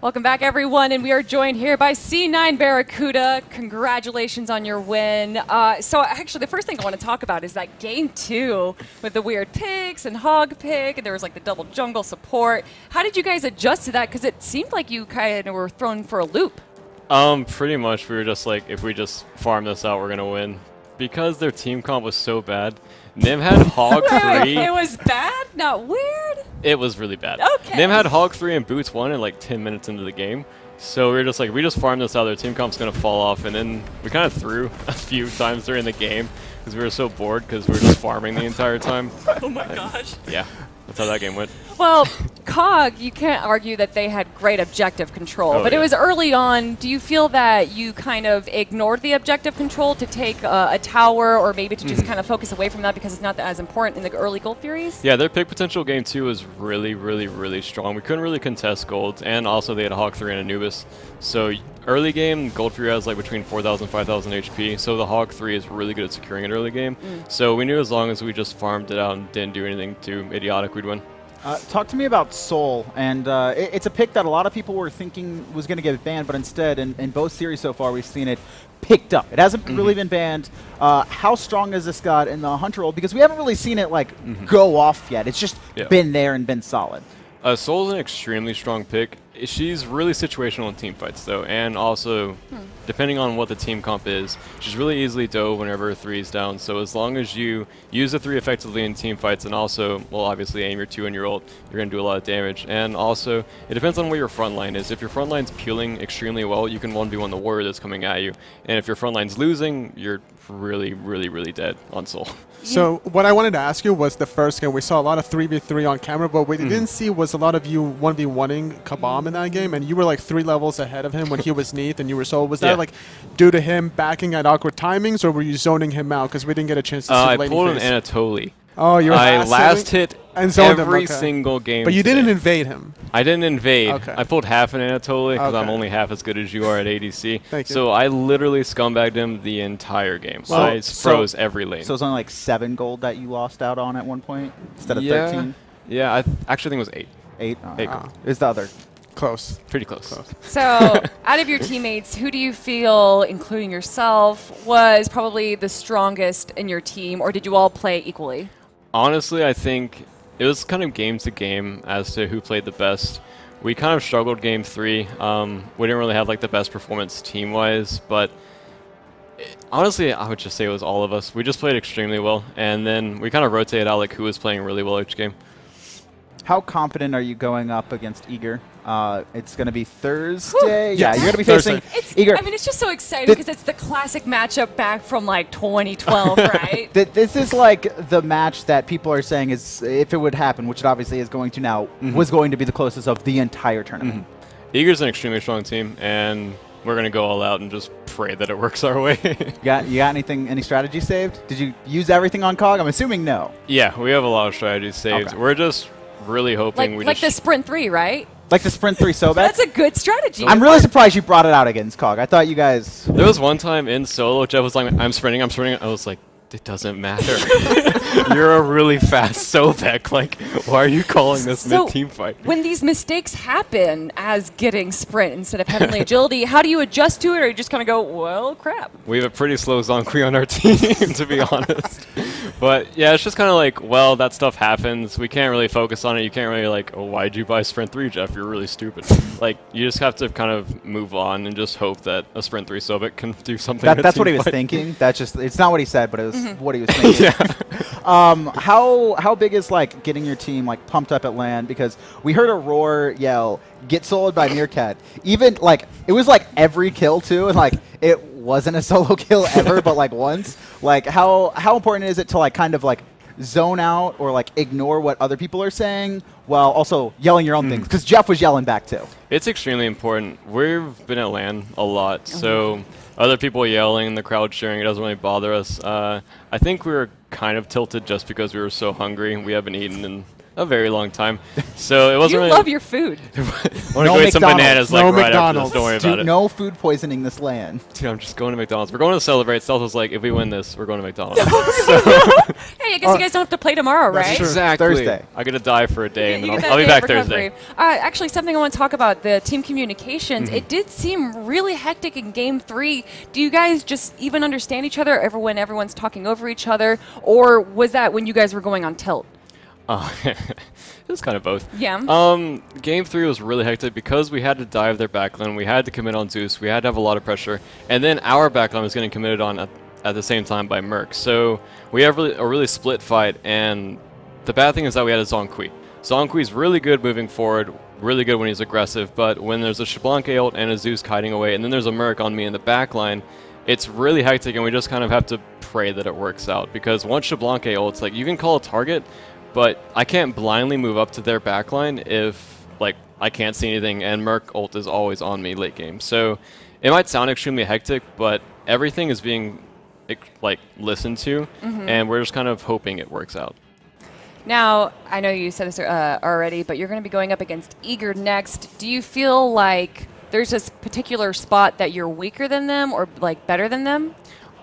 Welcome back, everyone, and we are joined here by C nine Barracuda. Congratulations on your win. Uh, so actually, the first thing I want to talk about is that game two with the weird picks and hog pick, and there was like the double jungle support. How did you guys adjust to that? Because it seemed like you kind of were thrown for a loop. Um, pretty much. We were just like, if we just farm this out, we're going to win. Because their team comp was so bad, Nim had Hog three. It was bad? Not weird? It was really bad. Okay. Nim had Hog three and Boots one in like ten minutes into the game. So we were just like, we just farmed this out. Their team comp's going to fall off. And then we kind of threw a few times during the game because we were so bored because we were just farming the entire time. Oh my and gosh. Yeah. That's how that game went. Well, Cog, you can't argue that they had great objective control, oh, but yeah. it was early on. Do you feel that you kind of ignored the objective control to take uh, a tower or maybe to mm. just kind of focus away from that because it's not as important in the early gold theories? Yeah, their pick potential game two was really, really, really strong. We couldn't really contest golds, and also they had a Hog three and Anubis. So early game, gold fury has like between four thousand and five thousand H P, so the Hog three is really good at securing an early game. Mm. So we knew as long as we just farmed it out and didn't do anything too idiotic, we'd win. Uh, talk to me about Sol, and uh, it, it's a pick that a lot of people were thinking was going to get banned, but instead, in, in both series so far, we've seen it picked up. It hasn't mm-hmm. really been banned. Uh, how strong is this got in the Hunter role? Because we haven't really seen it like mm-hmm. go off yet. It's just yeah. been there and been solid. Uh, Sol's an extremely strong pick. She's really situational in team fights, though, and also, hmm. depending on what the team comp is, she's really easily dove whenever three's down. So as long as you use the three effectively in team fights, and also, well, obviously aim your two and your ult, you're going to do a lot of damage. And also, it depends on what your front line is. If your front line's peeling extremely well, you can one V one the warrior that's coming at you. And if your front line's losing, you're really, really, really dead on Sol. So what I wanted to ask you was the first game. We saw a lot of three V three on camera, but what mm-hmm. you didn't see was a lot of you one V one ing Kabom in that game, and you were like three levels ahead of him when he was Neath and you were Sol. Was yeah. that like due to him backing at awkward timings, or were you zoning him out? Because we didn't get a chance to uh, see I the pulled an Anatoly. Oh, you were I last hit and zoned every him. Okay. single game. But you today. didn't invade him. I didn't invade. Okay. I pulled half an Anatoly because okay. I'm only half as good as you are at A D C. Thank you. So I literally scumbagged him the entire game. Well, so I froze so every lane. So it was only like seven gold that you lost out on at one point instead of yeah. thirteen? Yeah, I th actually think it was eight. Eight? Oh, eight gold. It was the other. Close. Pretty close. close. So out of your teammates, who do you feel, including yourself, was probably the strongest in your team, or did you all play equally? Honestly, I think it was kind of game to game as to who played the best. We kind of struggled game three. Um, we didn't really have like the best performance team-wise, but it, honestly, I would just say it was all of us. We just played extremely well, and then we kind of rotated out like who was playing really well each game. How confident are you going up against Eager? Uh, it's going to be Thursday. Ooh. Yeah, you're going to be Thursday. facing it's, Eager. I mean, it's just so exciting because it's the classic matchup back from like twenty twelve, right? Th this is like the match that people are saying is, if it would happen, which it obviously is going to now, mm-hmm. was going to be the closest of the entire tournament. Mm-hmm. Eager's an extremely strong team, and we're going to go all out and just pray that it works our way. you, got, you got anything, any strategy saved? Did you use everything on Cog? I'm assuming no. Yeah, we have a lot of strategies saved. Okay. We're just really hoping like, we like just... Like the Sprint three, right? Like the Sprint three Sobek? That's a good strategy. I'm really surprised you brought it out against Cog. I thought you guys... There was one time in solo, Jeff was like, I'm sprinting, I'm sprinting. I was like, it doesn't matter. You're a really fast Sobek. Like, why are you calling this so mid-team fight? When these mistakes happen as getting Sprint instead of Heavenly Agility, how do you adjust to it, or you just kind of go, well, crap? We have a pretty slow Zhong Kui on our team, to be honest. But yeah, it's just kind of like, well, that stuff happens. We can't really focus on it. You can't really like, oh, why'd you buy Sprint three, Jeff? You're really stupid. Like, you just have to kind of move on and just hope that a Sprint three Sobek can do something. That, that's what he was fight. thinking. That's just, it's not what he said, but it was mm-hmm. what he was thinking. yeah. Um, how how big is like getting your team like pumped up at LAN? Because we heard a roar yell, "Get soloed by Meerkat." Even like it was like every kill too, and like it wasn't a solo kill ever, but like once. Like how how important is it to like kind of like zone out or like ignore what other people are saying while also yelling your own mm. things? Because Jeff was yelling back too. It's extremely important. We've been at LAN a lot, so. Other people yelling, the crowd cheering, it doesn't really bother us. Uh, I think we were kind of tilted just because we were so hungry. We haven't eaten in a very long time. So it wasn't you really love your food. I want to no go eat some bananas like no right McDonald's. After this. Don't worry Dude, about it. No food poisoning this land. Dude, I'm just going to McDonald's. We're going to celebrate. Stealth was like, if we win this, we're going to McDonald's. So hey, I guess uh, you guys don't have to play tomorrow, right? Exactly. Thursday. I'm going to die for a day, you and then I'll, I'll be back Thursday. Uh, actually, something I want to talk about, the team communications. Mm-hmm. It did seem really hectic in game three. Do you guys just even understand each other ever when everyone's talking over each other? Or was that when you guys were going on tilt? Uh, it was kind of both. Yeah. Um, game three was really hectic because we had to dive their backline. We had to commit on Zeus. We had to have a lot of pressure. And then our backline was getting committed on at, at the same time by Merc. So we have really, a really split fight. And the bad thing is that we had a Zhong Kui. Zhong Kui's really good moving forward, really good when he's aggressive. But when there's a Shablanka ult and a Zeus hiding away, and then there's a Merc on me in the backline, it's really hectic. And we just kind of have to pray that it works out. Because once Shablanka ults, like, you can call a target. But I can't blindly move up to their backline if, like, I can't see anything, and Merc ult is always on me late game. So it might sound extremely hectic, but everything is being, like, listened to, mm-hmm. and we're just kind of hoping it works out. Now, I know you said this uh, already, but you're going to be going up against Eager next. Do you feel like there's this particular spot that you're weaker than them or, like, better than them?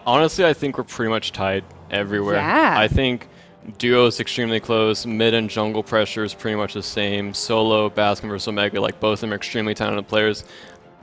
Honestly, I think we're pretty much tied everywhere. Yeah. I think Duo is extremely close. Mid and jungle pressure is pretty much the same. Solo, Baskin versus Omega, like both of them are extremely talented players.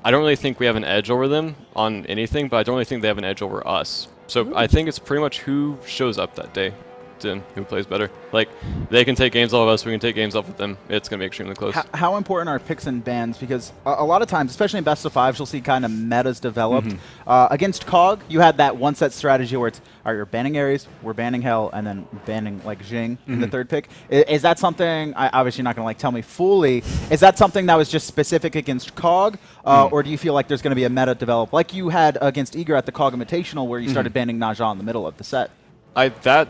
I don't really think we have an edge over them on anything, but I don't really think they have an edge over us. So Ooh. I think it's pretty much who shows up that day, to who plays better. Like, they can take games off of us, we can take games off of them. It's going to be extremely close. How, how important are picks and bans? Because a, a lot of times, especially in best of fives, you'll see kind of metas developed. Mm-hmm. uh, against C O G, you had that one set strategy where it's, all right, you're banning Ares, we're banning Hell, and then banning like Xing mm-hmm. in the third pick. I, is that something, I, obviously you're not going to like tell me fully, is that something that was just specific against C O G? Uh, mm-hmm. Or do you feel like there's going to be a meta developed like you had against Eager at the C O G Invitational where you mm-hmm. started banning Naja in the middle of the set? I, that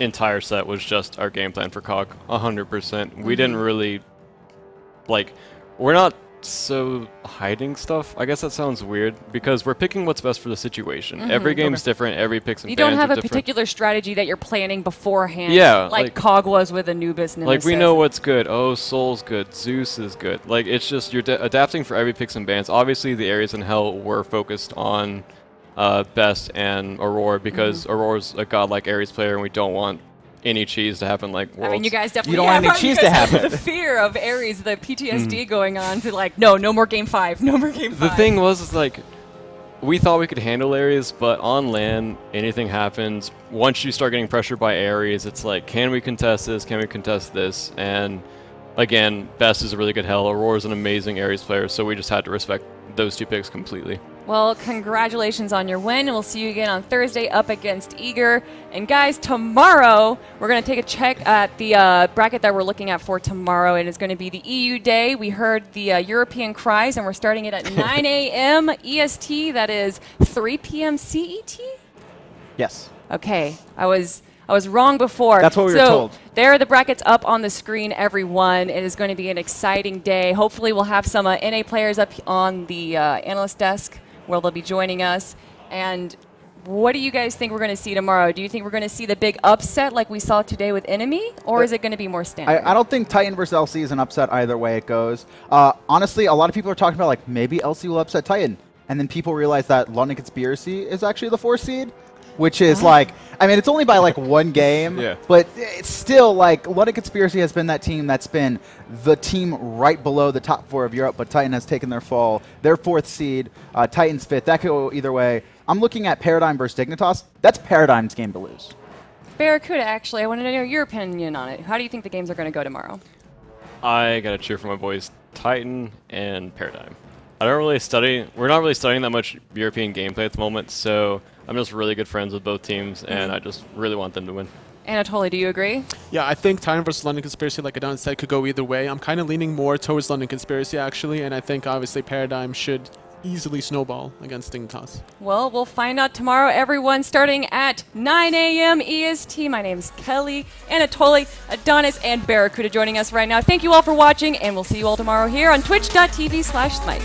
entire set was just our game plan for C O G, one hundred percent. We didn't really, like, we're not so hiding stuff. I guess that sounds weird, because we're picking what's best for the situation. Mm-hmm. Every game's different, every picks and bans are different. You don't have a particular strategy that you're planning beforehand, yeah, like, like C O G was with Anubis and Nemesis. Like, we know what's good. Oh, Sol's good. Zeus is good. Like, it's just, you're adapting for every picks and bans. Obviously, the Ares and Hell were focused on Uh, Best and Aurora, because mm-hmm. Aurora's a godlike Ares player, and we don't want any cheese to happen like Worlds. I mean, you guys definitely you don't have want any cheese to happen. The fear of Ares, the P T S D mm-hmm. going on to like, no, no more game five, no more game the five. The thing was, is like, we thought we could handle Ares, but on LAN, anything happens. Once you start getting pressured by Ares, it's like, can we contest this? Can we contest this? And again, Best is a really good Hell. Aurora's an amazing Ares player, so we just had to respect those two picks completely. Well, congratulations on your win. We'll see you again on Thursday up against Eager. And guys, tomorrow we're going to take a check at the uh, bracket that we're looking at for tomorrow. It is going to be the E U day. We heard the uh, European cries, and we're starting it at nine A M E S T. That is three P M C E T? Yes. Okay. I was... I was wrong before. That's what we so were told. There are the brackets up on the screen, everyone. It is going to be an exciting day. Hopefully we'll have some uh, N A players up on the uh, analyst desk where they'll be joining us. And what do you guys think we're going to see tomorrow? Do you think we're going to see the big upset like we saw today with Enemy, or it, is it going to be more standard? I, I don't think Titan versus L C is an upset either way it goes. Uh, honestly, a lot of people are talking about, like, maybe L C will upset Titan. And then people realize that London Conspiracy is actually the four seed. Which is oh. like, I mean, it's only by like one game, yeah. but it's still like, London Conspiracy has been that team that's been the team right below the top four of Europe, but Titan has taken their fall. Their fourth seed, uh, Titan's fifth, that could go either way. I'm looking at Paradigm versus Dignitas. That's Paradigm's game to lose. Barracuda, actually, I wanted to know your opinion on it. How do you think the games are going to go tomorrow? I got to cheer for my boys, Titan and Paradigm. I don't really study, we're not really studying that much European gameplay at the moment, so I'm just really good friends with both teams, and I just really want them to win. Anatoly, do you agree? Yeah, I think Titan versus London Conspiracy, like Adan said, could go either way. I'm kind of leaning more towards London Conspiracy, actually, and I think, obviously, Paradigm should easily snowball against Dignitas. Well, we'll find out tomorrow, everyone, starting at nine A M E S T. My name's Kelly, Anatoly, Adonis, and Barracuda joining us right now. Thank you all for watching, and we'll see you all tomorrow here on twitch.tv slash smite.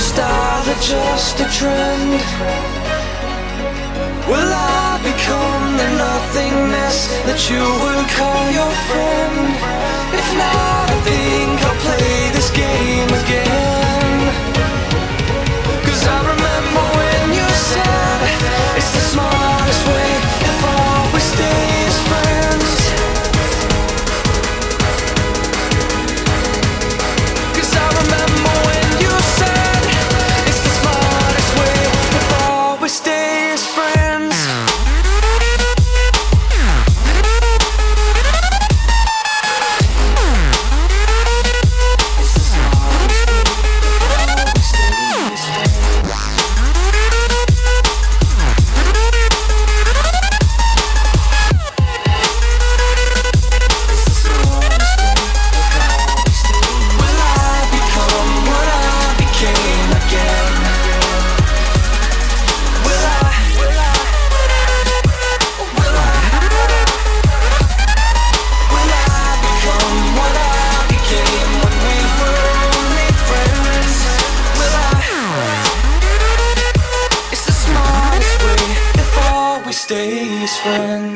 Style or just a trend? Will I become the nothingness that you would call your friend? If not, I think I'll play this game again. Cause I remember when you said it's the smartest way if all we stay as friends. Cause I remember when you said stay as friends. Friends.